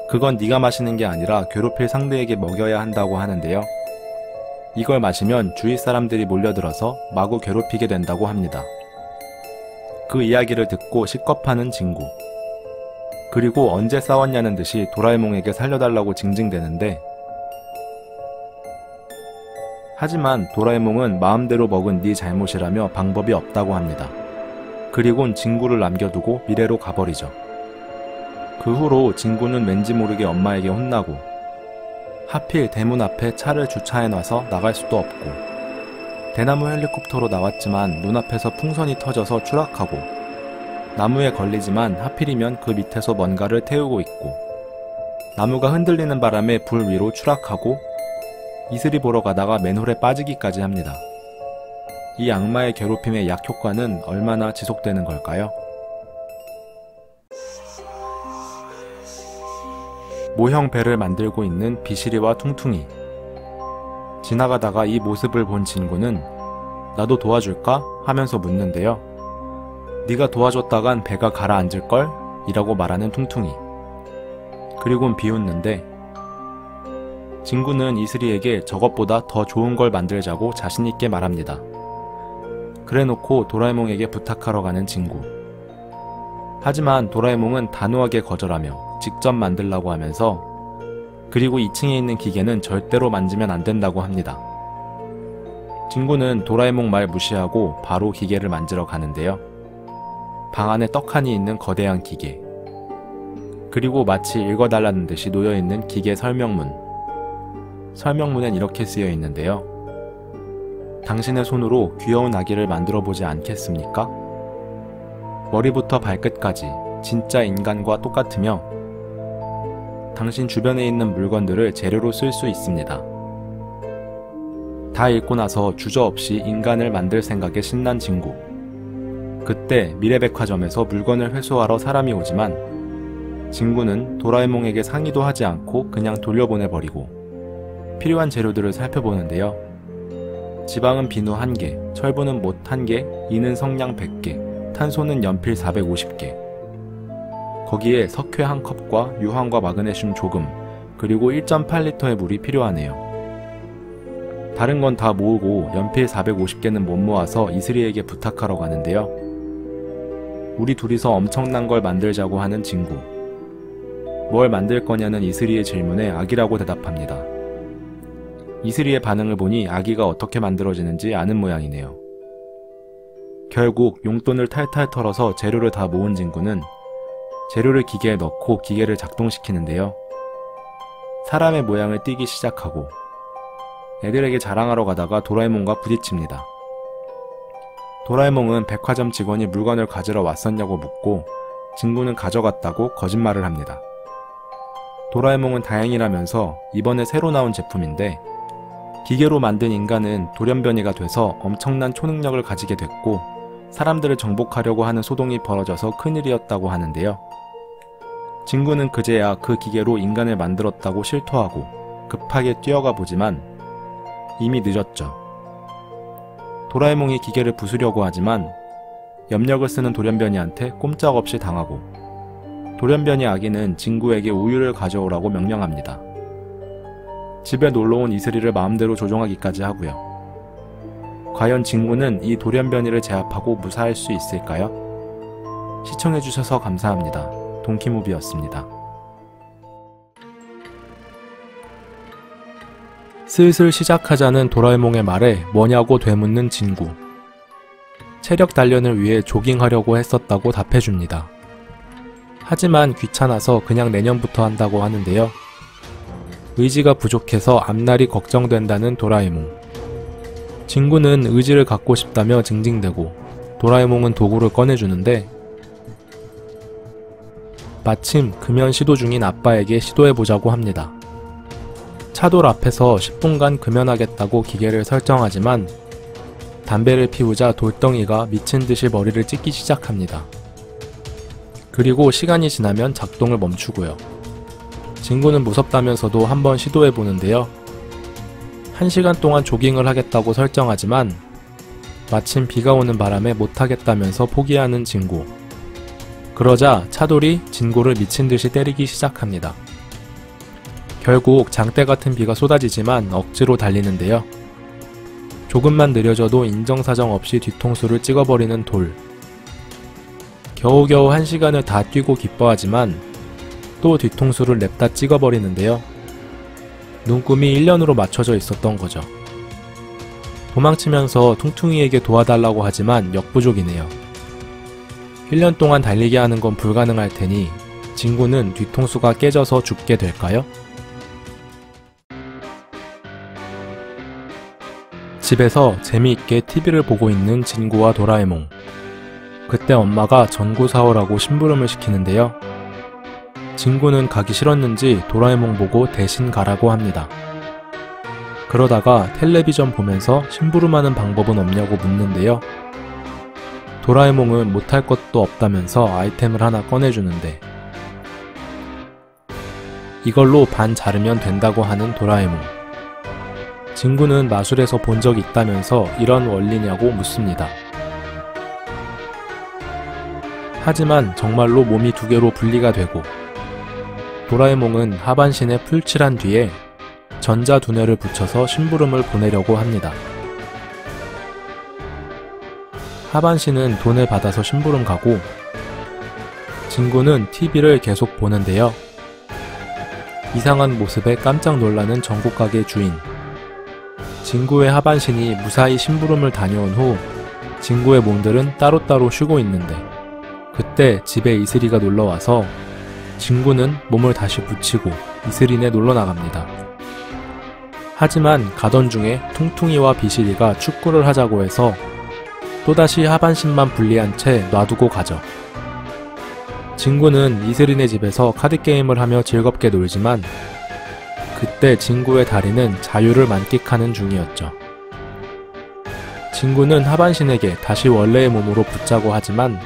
그건 네가 마시는 게 아니라 괴롭힐 상대에게 먹여야 한다고 하는데요. 이걸 마시면 주위 사람들이 몰려들어서 마구 괴롭히게 된다고 합니다. 그 이야기를 듣고 식겁하는 진구. 그리고 언제 싸웠냐는 듯이 도라에몽에게 살려달라고 징징대는데 하지만 도라에몽은 마음대로 먹은 네 잘못이라며 방법이 없다고 합니다. 그리곤 진구를 남겨두고 미래로 가버리죠. 그 후로 진구는 왠지 모르게 엄마에게 혼나고 하필 대문 앞에 차를 주차해놔서 나갈 수도 없고 대나무 헬리콥터로 나왔지만 눈앞에서 풍선이 터져서 추락하고 나무에 걸리지만 하필이면 그 밑에서 뭔가를 태우고 있고 나무가 흔들리는 바람에 불 위로 추락하고 이슬이 보러 가다가 맨홀에 빠지기까지 합니다. 이 악마의 괴롭힘의 약 효과는 얼마나 지속되는 걸까요? 모형 배를 만들고 있는 비실이와 퉁퉁이. 지나가다가 이 모습을 본 진구는 나도 도와줄까? 하면서 묻는데요. 네가 도와줬다간 배가 가라앉을걸? 이라고 말하는 퉁퉁이. 그리곤 비웃는데 진구는 이슬이에게 저것보다 더 좋은 걸 만들자고 자신있게 말합니다. 그래놓고 도라에몽에게 부탁하러 가는 진구. 하지만 도라에몽은 단호하게 거절하며 직접 만들라고 하면서 그리고 2층에 있는 기계는 절대로 만지면 안 된다고 합니다. 진구는 도라에몽 말 무시하고 바로 기계를 만지러 가는데요. 방 안에 떡하니 있는 거대한 기계. 그리고 마치 읽어달라는 듯이 놓여있는 기계 설명문. 설명문엔 이렇게 쓰여 있는데요. 당신의 손으로 귀여운 아기를 만들어 보지 않겠습니까? 머리부터 발끝까지 진짜 인간과 똑같으며 당신 주변에 있는 물건들을 재료로 쓸 수 있습니다. 다 읽고 나서 주저없이 인간을 만들 생각에 신난 진구. 그때 미래백화점에서 물건을 회수하러 사람이 오지만 진구는 도라에몽에게 상의도 하지 않고 그냥 돌려보내버리고 필요한 재료들을 살펴보는데요. 지방은 비누 1개, 철분은 못 1개, 이는 성냥 100개, 탄소는 연필 450개. 거기에 석회 1컵과 유황과 마그네슘 조금, 그리고 1.8리터의 물이 필요하네요. 다른 건 다 모으고 연필 450개는 못 모아서 이슬이에게 부탁하러 가는데요. 우리 둘이서 엄청난 걸 만들자고 하는 진구. 뭘 만들 거냐는 이슬이의 질문에 악이라고 대답합니다. 이슬이의 반응을 보니 아기가 어떻게 만들어지는지 아는 모양이네요. 결국 용돈을 탈탈 털어서 재료를 다 모은 진구는 재료를 기계에 넣고 기계를 작동시키는데요. 사람의 모양을 띄기 시작하고 애들에게 자랑하러 가다가 도라에몽과 부딪힙니다. 도라에몽은 백화점 직원이 물건을 가지러 왔었냐고 묻고 진구는 가져갔다고 거짓말을 합니다. 도라에몽은 다행이라면서 이번에 새로 나온 제품인데 기계로 만든 인간은 돌연변이가 돼서 엄청난 초능력을 가지게 됐고 사람들을 정복하려고 하는 소동이 벌어져서 큰일이었다고 하는데요. 진구는 그제야 그 기계로 인간을 만들었다고 실토하고 급하게 뛰어가 보지만 이미 늦었죠. 도라에몽이 기계를 부수려고 하지만 염력을 쓰는 돌연변이한테 꼼짝없이 당하고 돌연변이 아기는 진구에게 우유를 가져오라고 명령합니다. 집에 놀러온 이슬이를 마음대로 조종하기까지 하고요. 과연 진구는 이 돌연변이를 제압하고 무사할 수 있을까요? 시청해주셔서 감사합니다. 동키무비였습니다. 슬슬 시작하자는 도라에몽의 말에 뭐냐고 되묻는 진구. 체력 단련을 위해 조깅하려고 했었다고 답해줍니다. 하지만 귀찮아서 그냥 내년부터 한다고 하는데요. 의지가 부족해서 앞날이 걱정된다는 도라에몽. 진구는 의지를 갖고 싶다며 징징대고 도라에몽은 도구를 꺼내주는데 마침 금연 시도 중인 아빠에게 시도해보자고 합니다. 차돌 앞에서 10분간 금연하겠다고 기계를 설정하지만 담배를 피우자 돌덩이가 미친듯이 머리를 찢기 시작합니다. 그리고 시간이 지나면 작동을 멈추고요. 진구는 무섭다면서도 한번 시도해보는데요. 1시간 동안 조깅을 하겠다고 설정하지만 마침 비가 오는 바람에 못하겠다면서 포기하는 진구. 그러자 차돌이 진구를 미친듯이 때리기 시작합니다. 결국 장대 같은 비가 쏟아지지만 억지로 달리는데요. 조금만 느려져도 인정사정 없이 뒤통수를 찍어버리는 돌. 겨우겨우 1시간을 다 뛰고 기뻐하지만 또 뒤통수를 냅다 찍어버리는데요. 눈금이 1년으로 맞춰져 있었던 거죠. 도망치면서 퉁퉁이에게 도와달라고 하지만 역부족이네요. 1년 동안 달리게 하는 건 불가능할 테니 진구는 뒤통수가 깨져서 죽게 될까요? 집에서 재미있게 TV를 보고 있는 진구와 도라에몽. 그때 엄마가 전구 사오라고 심부름을 시키는데요. 진구는 가기 싫었는지 도라에몽 보고 대신 가라고 합니다. 그러다가 텔레비전 보면서 심부름하는 방법은 없냐고 묻는데요. 도라에몽은 못할 것도 없다면서 아이템을 하나 꺼내주는데 이걸로 반 자르면 된다고 하는 도라에몽. 진구는 마술에서 본 적이 있다면서 이런 원리냐고 묻습니다. 하지만 정말로 몸이 2개로 분리가 되고 도라에몽은 하반신에 풀칠한 뒤에 전자두뇌를 붙여서 심부름을 보내려고 합니다. 하반신은 돈을 받아서 심부름 가고 진구는 TV를 계속 보는데요. 이상한 모습에 깜짝 놀라는 전국가게 주인. 진구의 하반신이 무사히 심부름을 다녀온 후 진구의 몸들은 따로따로 쉬고 있는데 그때 집에 이슬이가 놀러와서 진구는 몸을 다시 붙이고 이슬이네 놀러나갑니다. 하지만 가던 중에 퉁퉁이와 비실이가 축구를 하자고 해서 또다시 하반신만 분리한 채 놔두고 가죠. 진구는 이슬이네 집에서 카드게임을 하며 즐겁게 놀지만 그때 진구의 다리는 자유를 만끽하는 중이었죠. 진구는 하반신에게 다시 원래의 몸으로 붙자고 하지만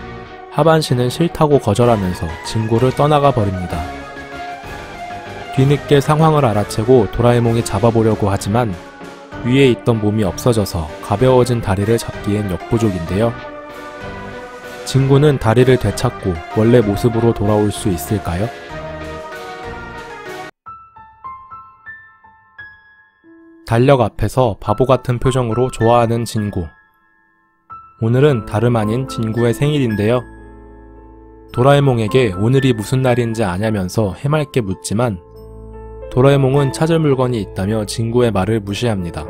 하반신은 싫다고 거절하면서 진구를 떠나가 버립니다. 뒤늦게 상황을 알아채고 도라에몽이 잡아보려고 하지만 위에 있던 몸이 없어져서 가벼워진 다리를 잡기엔 역부족인데요. 진구는 다리를 되찾고 원래 모습으로 돌아올 수 있을까요? 달력 앞에서 바보 같은 표정으로 좋아하는 진구. 오늘은 다름 아닌 진구의 생일인데요. 도라에몽에게 오늘이 무슨 날인지 아냐면서 해맑게 묻지만 도라에몽은 찾을 물건이 있다며 진구의 말을 무시합니다.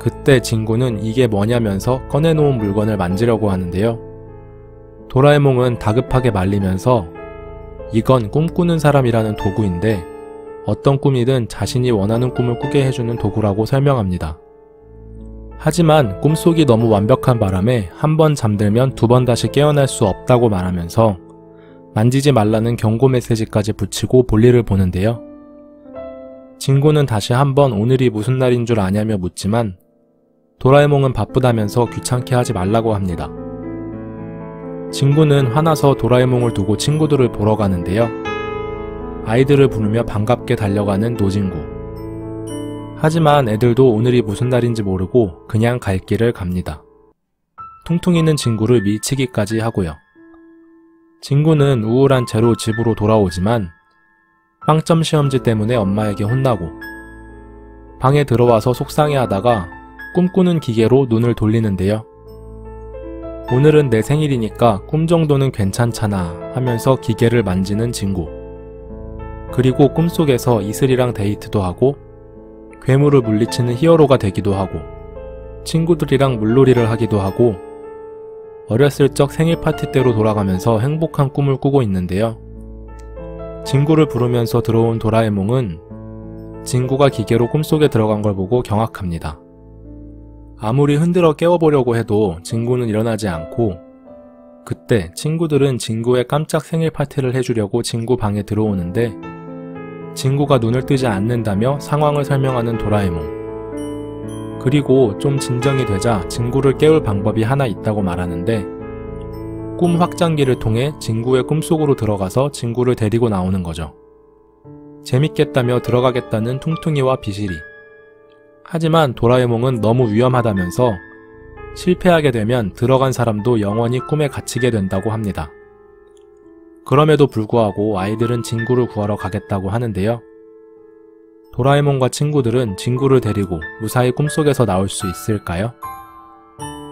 그때 진구는 이게 뭐냐면서 꺼내놓은 물건을 만지려고 하는데요. 도라에몽은 다급하게 말리면서 이건 꿈꾸는 사람이라는 도구인데 어떤 꿈이든 자신이 원하는 꿈을 꾸게 해주는 도구라고 설명합니다. 하지만 꿈속이 너무 완벽한 바람에 한 번 잠들면 2번 다시 깨어날 수 없다고 말하면서 만지지 말라는 경고 메시지까지 붙이고 볼일을 보는데요. 진구는 다시 한번 오늘이 무슨 날인 줄 아냐며 묻지만 도라에몽은 바쁘다면서 귀찮게 하지 말라고 합니다. 진구는 화나서 도라에몽을 두고 친구들을 보러 가는데요. 아이들을 부르며 반갑게 달려가는 노진구. 하지만 애들도 오늘이 무슨 날인지 모르고 그냥 갈 길을 갑니다. 퉁퉁이는 진구를 미치기까지 하고요. 진구는 우울한 채로 집으로 돌아오지만 빵점 시험지 때문에 엄마에게 혼나고, 방에 들어와서 속상해하다가 꿈꾸는 기계로 눈을 돌리는데요. 오늘은 내 생일이니까 꿈 정도는 괜찮잖아 하면서 기계를 만지는 진구. 그리고 꿈속에서 이슬이랑 데이트도 하고 괴물을 물리치는 히어로가 되기도 하고 친구들이랑 물놀이를 하기도 하고 어렸을 적 생일 파티 때로 돌아가면서 행복한 꿈을 꾸고 있는데요. 진구를 부르면서 들어온 도라에몽은 진구가 기계로 꿈속에 들어간 걸 보고 경악합니다. 아무리 흔들어 깨워보려고 해도 진구는 일어나지 않고, 그때 친구들은 진구의 깜짝 생일 파티를 해주려고 진구 방에 들어오는데 진구가 눈을 뜨지 않는다며 상황을 설명하는 도라에몽. 그리고 좀 진정이 되자 진구를 깨울 방법이 하나 있다고 말하는데 꿈 확장기를 통해 진구의 꿈속으로 들어가서 진구를 데리고 나오는 거죠. 재밌겠다며 들어가겠다는 퉁퉁이와 비실이. 하지만 도라에몽은 너무 위험하다면서 실패하게 되면 들어간 사람도 영원히 꿈에 갇히게 된다고 합니다. 그럼에도 불구하고 아이들은 진구를 구하러 가겠다고 하는데요. 도라에몽과 친구들은 진구를 데리고 무사히 꿈속에서 나올 수 있을까요?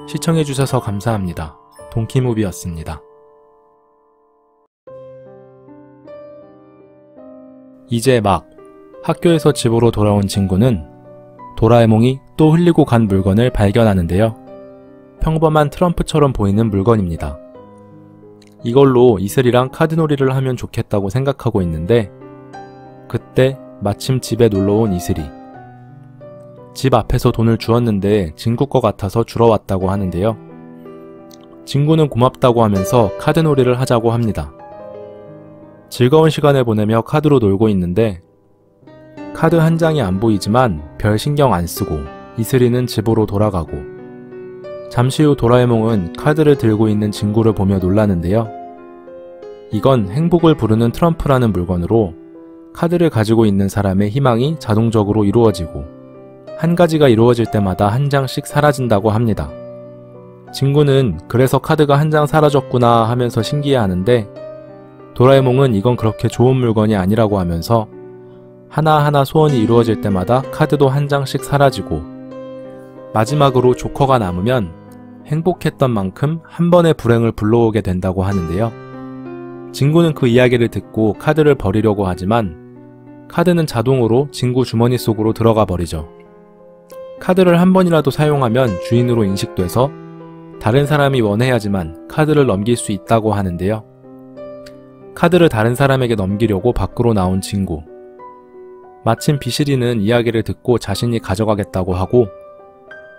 시청해주셔서 감사합니다. 동키무비였습니다. 이제 막 학교에서 집으로 돌아온 친구는 도라에몽이 또 흘리고 간 물건을 발견하는데요. 평범한 트럼프처럼 보이는 물건입니다. 이걸로 이슬이랑 카드놀이를 하면 좋겠다고 생각하고 있는데 그때 마침 집에 놀러온 이슬이. 집 앞에서 돈을 주었는데 진구 거 같아서 주러 왔다고 하는데요. 진구는 고맙다고 하면서 카드놀이를 하자고 합니다. 즐거운 시간을 보내며 카드로 놀고 있는데 카드 한 장이 안 보이지만 별 신경 안 쓰고 이슬이는 집으로 돌아가고, 잠시 후 도라에몽은 카드를 들고 있는 진구를 보며 놀라는데요. 이건 행복을 부르는 트럼프라는 물건으로 카드를 가지고 있는 사람의 희망이 자동적으로 이루어지고 한 가지가 이루어질 때마다 한 장씩 사라진다고 합니다. 진구는 그래서 카드가 한 장 사라졌구나 하면서 신기해하는데 도라에몽은 이건 그렇게 좋은 물건이 아니라고 하면서 하나하나 소원이 이루어질 때마다 카드도 한 장씩 사라지고 마지막으로 조커가 남으면 행복했던 만큼 한 번의 불행을 불러오게 된다고 하는데요. 진구는 그 이야기를 듣고 카드를 버리려고 하지만 카드는 자동으로 진구 주머니 속으로 들어가 버리죠. 카드를 한 번이라도 사용하면 주인으로 인식돼서 다른 사람이 원해야지만 카드를 넘길 수 있다고 하는데요. 카드를 다른 사람에게 넘기려고 밖으로 나온 진구. 마침 비실이는 이야기를 듣고 자신이 가져가겠다고 하고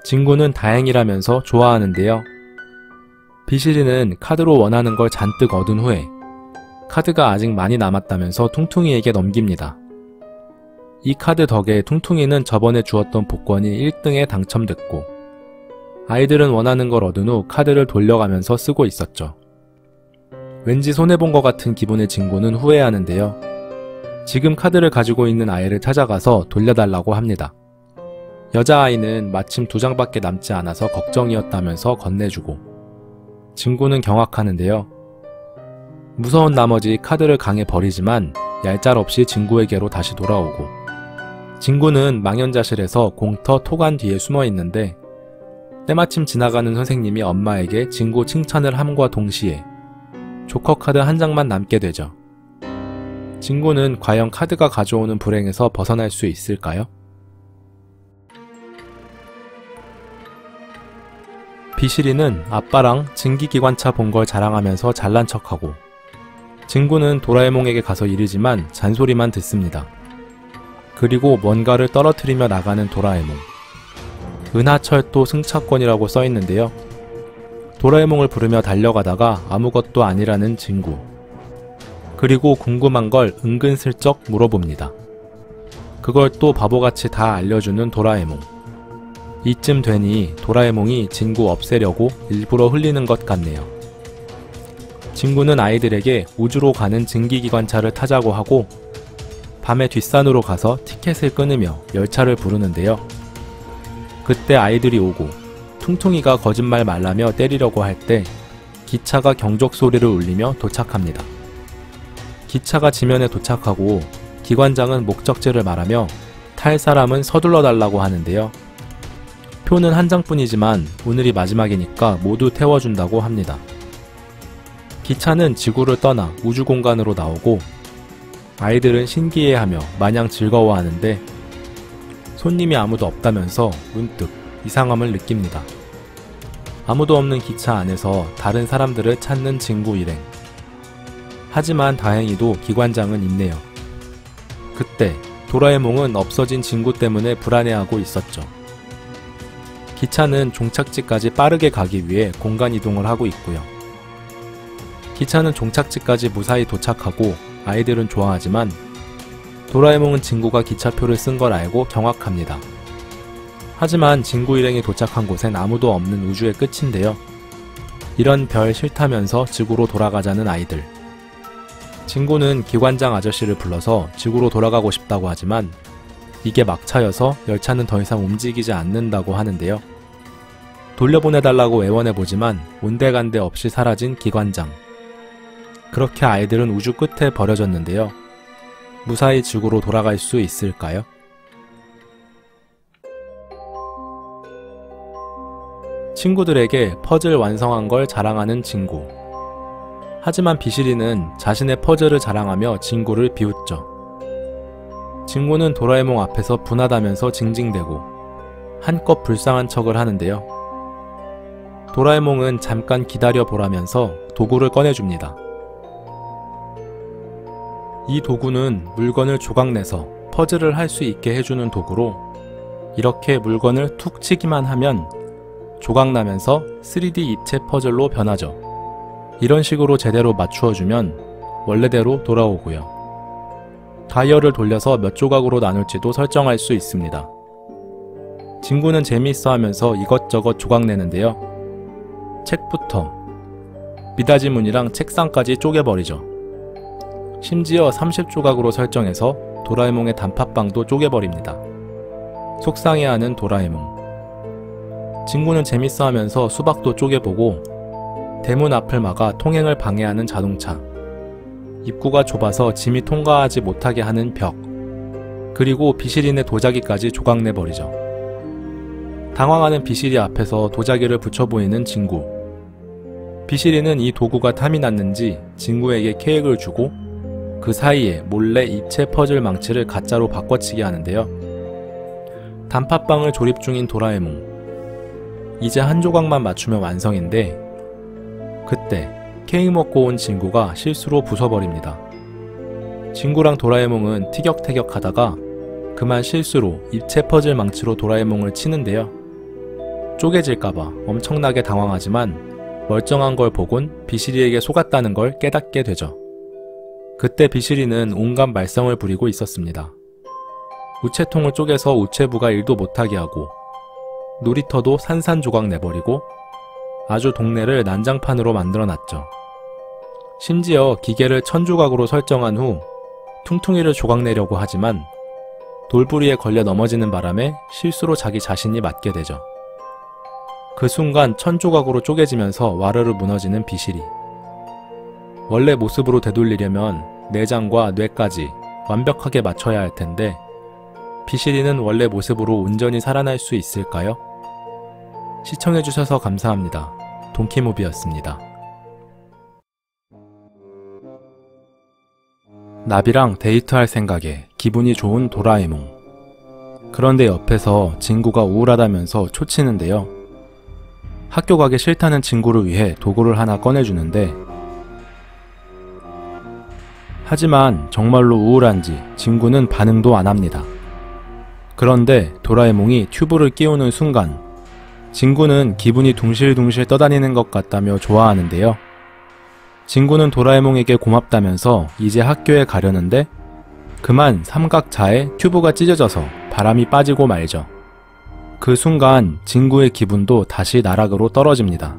진구는 다행이라면서 좋아하는데요. 비실이는 카드로 원하는 걸 잔뜩 얻은 후에 카드가 아직 많이 남았다면서 퉁퉁이에게 넘깁니다. 이 카드 덕에 퉁퉁이는 저번에 주었던 복권이 1등에 당첨됐고 아이들은 원하는 걸 얻은 후 카드를 돌려가면서 쓰고 있었죠. 왠지 손해본 것 같은 기분의 진구는 후회하는데요. 지금 카드를 가지고 있는 아이를 찾아가서 돌려달라고 합니다. 여자아이는 마침 2장밖에 남지 않아서 걱정이었다면서 건네주고 진구는 경악하는데요. 무서운 나머지 카드를 강에 버리지만 얄짤없이 진구에게로 다시 돌아오고 진구는 망연자실해서 공터 토간 뒤에 숨어있는데 때마침 지나가는 선생님이 엄마에게 진구 칭찬을 함과 동시에 조커 카드 한 장만 남게 되죠. 진구는 과연 카드가 가져오는 불행에서 벗어날 수 있을까요? 비실이는 아빠랑 증기기관차 본 걸 자랑하면서 잘난 척하고 진구는 도라에몽에게 가서 이르지만 잔소리만 듣습니다. 그리고 뭔가를 떨어뜨리며 나가는 도라에몽. 은하철도 승차권이라고 써있는데요. 도라에몽을 부르며 달려가다가 아무것도 아니라는 진구. 그리고 궁금한 걸 은근슬쩍 물어봅니다. 그걸 또 바보같이 다 알려주는 도라에몽. 이쯤 되니 도라에몽이 진구 없애려고 일부러 흘리는 것 같네요. 진구는 아이들에게 우주로 가는 증기기관차를 타자고 하고 밤에 뒷산으로 가서 티켓을 끊으며 열차를 부르는데요. 그때 아이들이 오고 퉁퉁이가 거짓말 말라며 때리려고 할 때 기차가 경적 소리를 울리며 도착합니다. 기차가 지면에 도착하고 기관장은 목적지를 말하며 탈 사람은 서둘러 달라고 하는데요. 표는 한 장뿐이지만 오늘이 마지막이니까 모두 태워준다고 합니다. 기차는 지구를 떠나 우주공간으로 나오고 아이들은 신기해하며 마냥 즐거워하는데 손님이 아무도 없다면서 문득 이상함을 느낍니다. 아무도 없는 기차 안에서 다른 사람들을 찾는 진구 일행. 하지만 다행히도 기관장은 있네요. 그때 도라에몽은 없어진 진구 때문에 불안해하고 있었죠. 기차는 종착지까지 빠르게 가기 위해 공간 이동을 하고 있고요. 기차는 종착지까지 무사히 도착하고 아이들은 좋아하지만 도라에몽은 진구가 기차표를 쓴 걸 알고 경악합니다. 하지만 진구 일행이 도착한 곳엔 아무도 없는 우주의 끝인데요. 이런 별 싫다면서 지구로 돌아가자는 아이들. 진구는 기관장 아저씨를 불러서 지구로 돌아가고 싶다고 하지만 이게 막차여서 열차는 더 이상 움직이지 않는다고 하는데요. 돌려보내달라고 애원해보지만 온데간데 없이 사라진 기관장. 그렇게 아이들은 우주 끝에 버려졌는데요. 무사히 지구로 돌아갈 수 있을까요? 친구들에게 퍼즐 완성한 걸 자랑하는 진구. 하지만 비실이는 자신의 퍼즐을 자랑하며 진구를 비웃죠. 진구는 도라에몽 앞에서 분하다면서 징징대고 한껏 불쌍한 척을 하는데요. 도라에몽은 잠깐 기다려보라면서 도구를 꺼내줍니다. 이 도구는 물건을 조각내서 퍼즐을 할 수 있게 해주는 도구로 이렇게 물건을 툭 치기만 하면 조각나면서 3D 입체 퍼즐로 변하죠. 이런 식으로 제대로 맞추어주면 원래대로 돌아오고요. 다이얼을 돌려서 몇 조각으로 나눌지도 설정할 수 있습니다. 진구는 재미있어 하면서 이것저것 조각내는데요. 책부터 미닫이문이랑 책상까지 쪼개버리죠. 심지어 30조각으로 설정해서 도라에몽의 단팥빵도 쪼개버립니다. 속상해하는 도라에몽. 진구는 재밌어 하면서 수박도 쪼개보고 대문 앞을 막아 통행을 방해하는 자동차. 입구가 좁아서 짐이 통과하지 못하게 하는 벽. 그리고 비실이네 도자기까지 조각내버리죠. 당황하는 비실이 앞에서 도자기를 붙여 보이는 진구. 비실이는 이 도구가 탐이 났는지 진구에게 케이크를 주고 그 사이에 몰래 입체 퍼즐 망치를 가짜로 바꿔치기 하는데요. 단팥빵을 조립 중인 도라에몽. 이제 한 조각만 맞추면 완성인데 그때 케이크 먹고 온 진구가 실수로 부숴버립니다. 진구랑 도라에몽은 티격태격 하다가 그만 실수로 입체 퍼즐 망치로 도라에몽을 치는데요. 쪼개질까봐 엄청나게 당황하지만 멀쩡한 걸 보곤 비실이에게 속았다는 걸 깨닫게 되죠. 그때 비실이는 온갖 말썽을 부리고 있었습니다. 우체통을 쪼개서 우체부가 일도 못하게 하고 놀이터도 산산조각 내버리고 아주 동네를 난장판으로 만들어놨죠. 심지어 기계를 1000조각으로 설정한 후 퉁퉁이를 조각내려고 하지만 돌부리에 걸려 넘어지는 바람에 실수로 자기 자신이 맞게 되죠. 그 순간 1000조각으로 쪼개지면서 와르르 무너지는 비실이. 원래 모습으로 되돌리려면 내장과 뇌까지 완벽하게 맞춰야 할 텐데 비실이는 원래 모습으로 온전히 살아날 수 있을까요? 시청해주셔서 감사합니다. 동키무비였습니다. 나비랑 데이트할 생각에 기분이 좋은 도라에몽. 그런데 옆에서 진구가 우울하다면서 초치는데요. 학교 가기 싫다는 진구를 위해 도구를 하나 꺼내주는데 하지만 정말로 우울한지 진구는 반응도 안 합니다. 그런데 도라에몽이 튜브를 끼우는 순간 진구는 기분이 둥실둥실 떠다니는 것 같다며 좋아하는데요. 진구는 도라에몽에게 고맙다면서 이제 학교에 가려는데 그만 삼각자에 튜브가 찢어져서 바람이 빠지고 말죠. 그 순간 진구의 기분도 다시 나락으로 떨어집니다.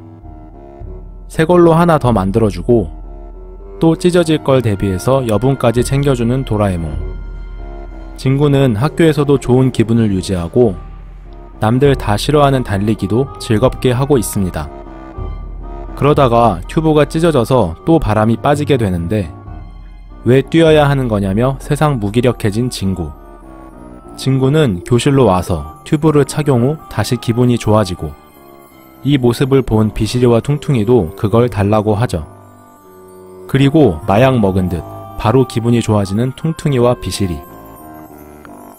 새 걸로 하나 더 만들어주고 또 찢어질 걸 대비해서 여분까지 챙겨주는 도라에몽. 진구는 학교에서도 좋은 기분을 유지하고 남들 다 싫어하는 달리기도 즐겁게 하고 있습니다. 그러다가 튜브가 찢어져서 또 바람이 빠지게 되는데 왜 뛰어야 하는 거냐며 세상 무기력해진 진구. 진구는 교실로 와서 튜브를 착용 후 다시 기분이 좋아지고 이 모습을 본 비실이와 퉁퉁이도 그걸 달라고 하죠. 그리고 마약 먹은 듯 바로 기분이 좋아지는 퉁퉁이와 비실이.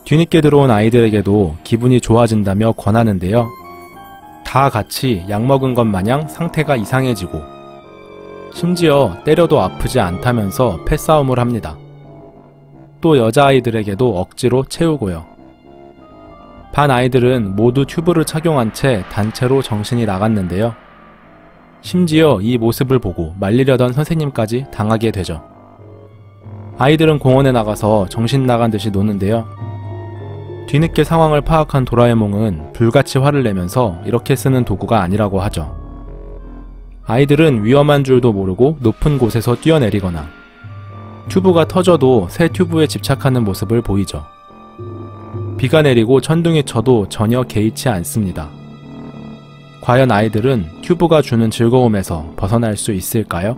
뒤늦게 들어온 아이들에게도 기분이 좋아진다며 권하는데요. 다 같이 약 먹은 것 마냥 상태가 이상해지고 심지어 때려도 아프지 않다면서 패싸움을 합니다. 또 여자아이들에게도 억지로 채우고요. 반 아이들은 모두 튜브를 착용한 채 단체로 정신이 나갔는데요. 심지어 이 모습을 보고 말리려던 선생님까지 당하게 되죠. 아이들은 공원에 나가서 정신 나간 듯이 노는데요. 뒤늦게 상황을 파악한 도라에몽은 불같이 화를 내면서 이렇게 쓰는 도구가 아니라고 하죠. 아이들은 위험한 줄도 모르고 높은 곳에서 뛰어내리거나 튜브가 터져도 새 튜브에 집착하는 모습을 보이죠. 비가 내리고 천둥이 쳐도 전혀 개의치 않습니다. 과연 아이들은 튜브가 주는 즐거움에서 벗어날 수 있을까요?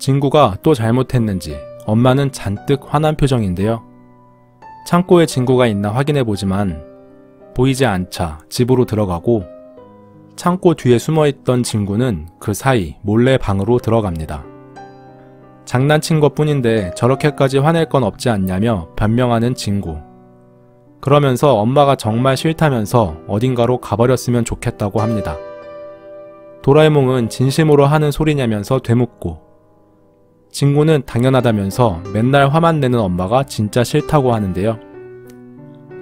진구가 또 잘못했는지 엄마는 잔뜩 화난 표정인데요. 창고에 진구가 있나 확인해보지만 보이지 않자 집으로 들어가고 창고 뒤에 숨어있던 진구는 그 사이 몰래 방으로 들어갑니다. 장난친 것 뿐인데 저렇게까지 화낼 건 없지 않냐며 변명하는 진구. 그러면서 엄마가 정말 싫다면서 어딘가로 가버렸으면 좋겠다고 합니다. 도라에몽은 진심으로 하는 소리냐면서 되묻고 진구는 당연하다면서 맨날 화만 내는 엄마가 진짜 싫다고 하는데요.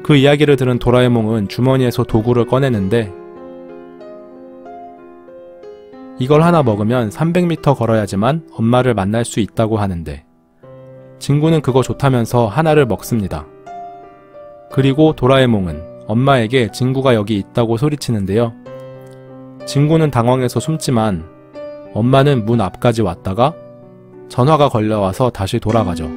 그 이야기를 들은 도라에몽은 주머니에서 도구를 꺼내는데 이걸 하나 먹으면 300m 걸어야지만 엄마를 만날 수 있다고 하는데 진구는 그거 좋다면서 하나를 먹습니다. 그리고 도라에몽은 엄마에게 진구가 여기 있다고 소리치는데요. 진구는 당황해서 숨지만 엄마는 문 앞까지 왔다가 전화가 걸려와서 다시 돌아가죠.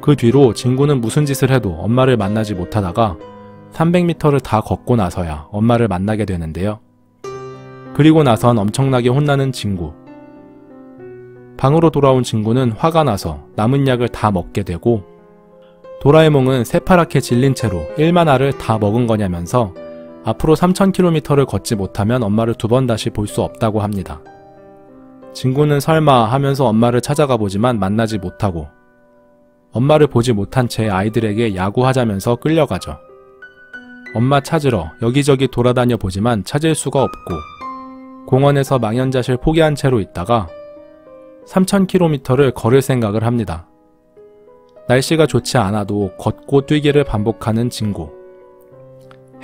그 뒤로 진구는 무슨 짓을 해도 엄마를 만나지 못하다가 300m를 다 걷고 나서야 엄마를 만나게 되는데요. 그리고 나선 엄청나게 혼나는 진구. 방으로 돌아온 진구는 화가 나서 남은 약을 다 먹게 되고 도라에몽은 새파랗게 질린 채로 1만 알을 다 먹은 거냐면서 앞으로 3000km를 걷지 못하면 엄마를 2번 다시 볼 수 없다고 합니다. 진구는 설마 하면서 엄마를 찾아가 보지만 만나지 못하고 엄마를 보지 못한 채 아이들에게 야구하자면서 끌려가죠. 엄마 찾으러 여기저기 돌아다녀 보지만 찾을 수가 없고 공원에서 망연자실 포기한 채로 있다가 3000km를 걸을 생각을 합니다. 날씨가 좋지 않아도 걷고 뛰기를 반복하는 진구.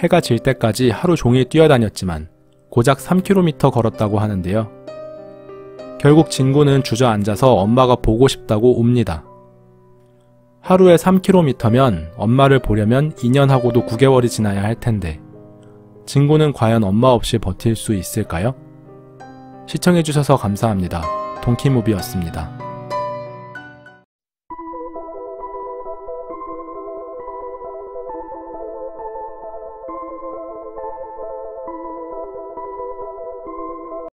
해가 질 때까지 하루 종일 뛰어다녔지만 고작 3km 걸었다고 하는데요. 결국 진구는 주저앉아서 엄마가 보고 싶다고 웁니다. 하루에 3km면 엄마를 보려면 2년하고도 9개월이 지나야 할 텐데 진구는 과연 엄마 없이 버틸 수 있을까요? 시청해주셔서 감사합니다. 동키무비였습니다.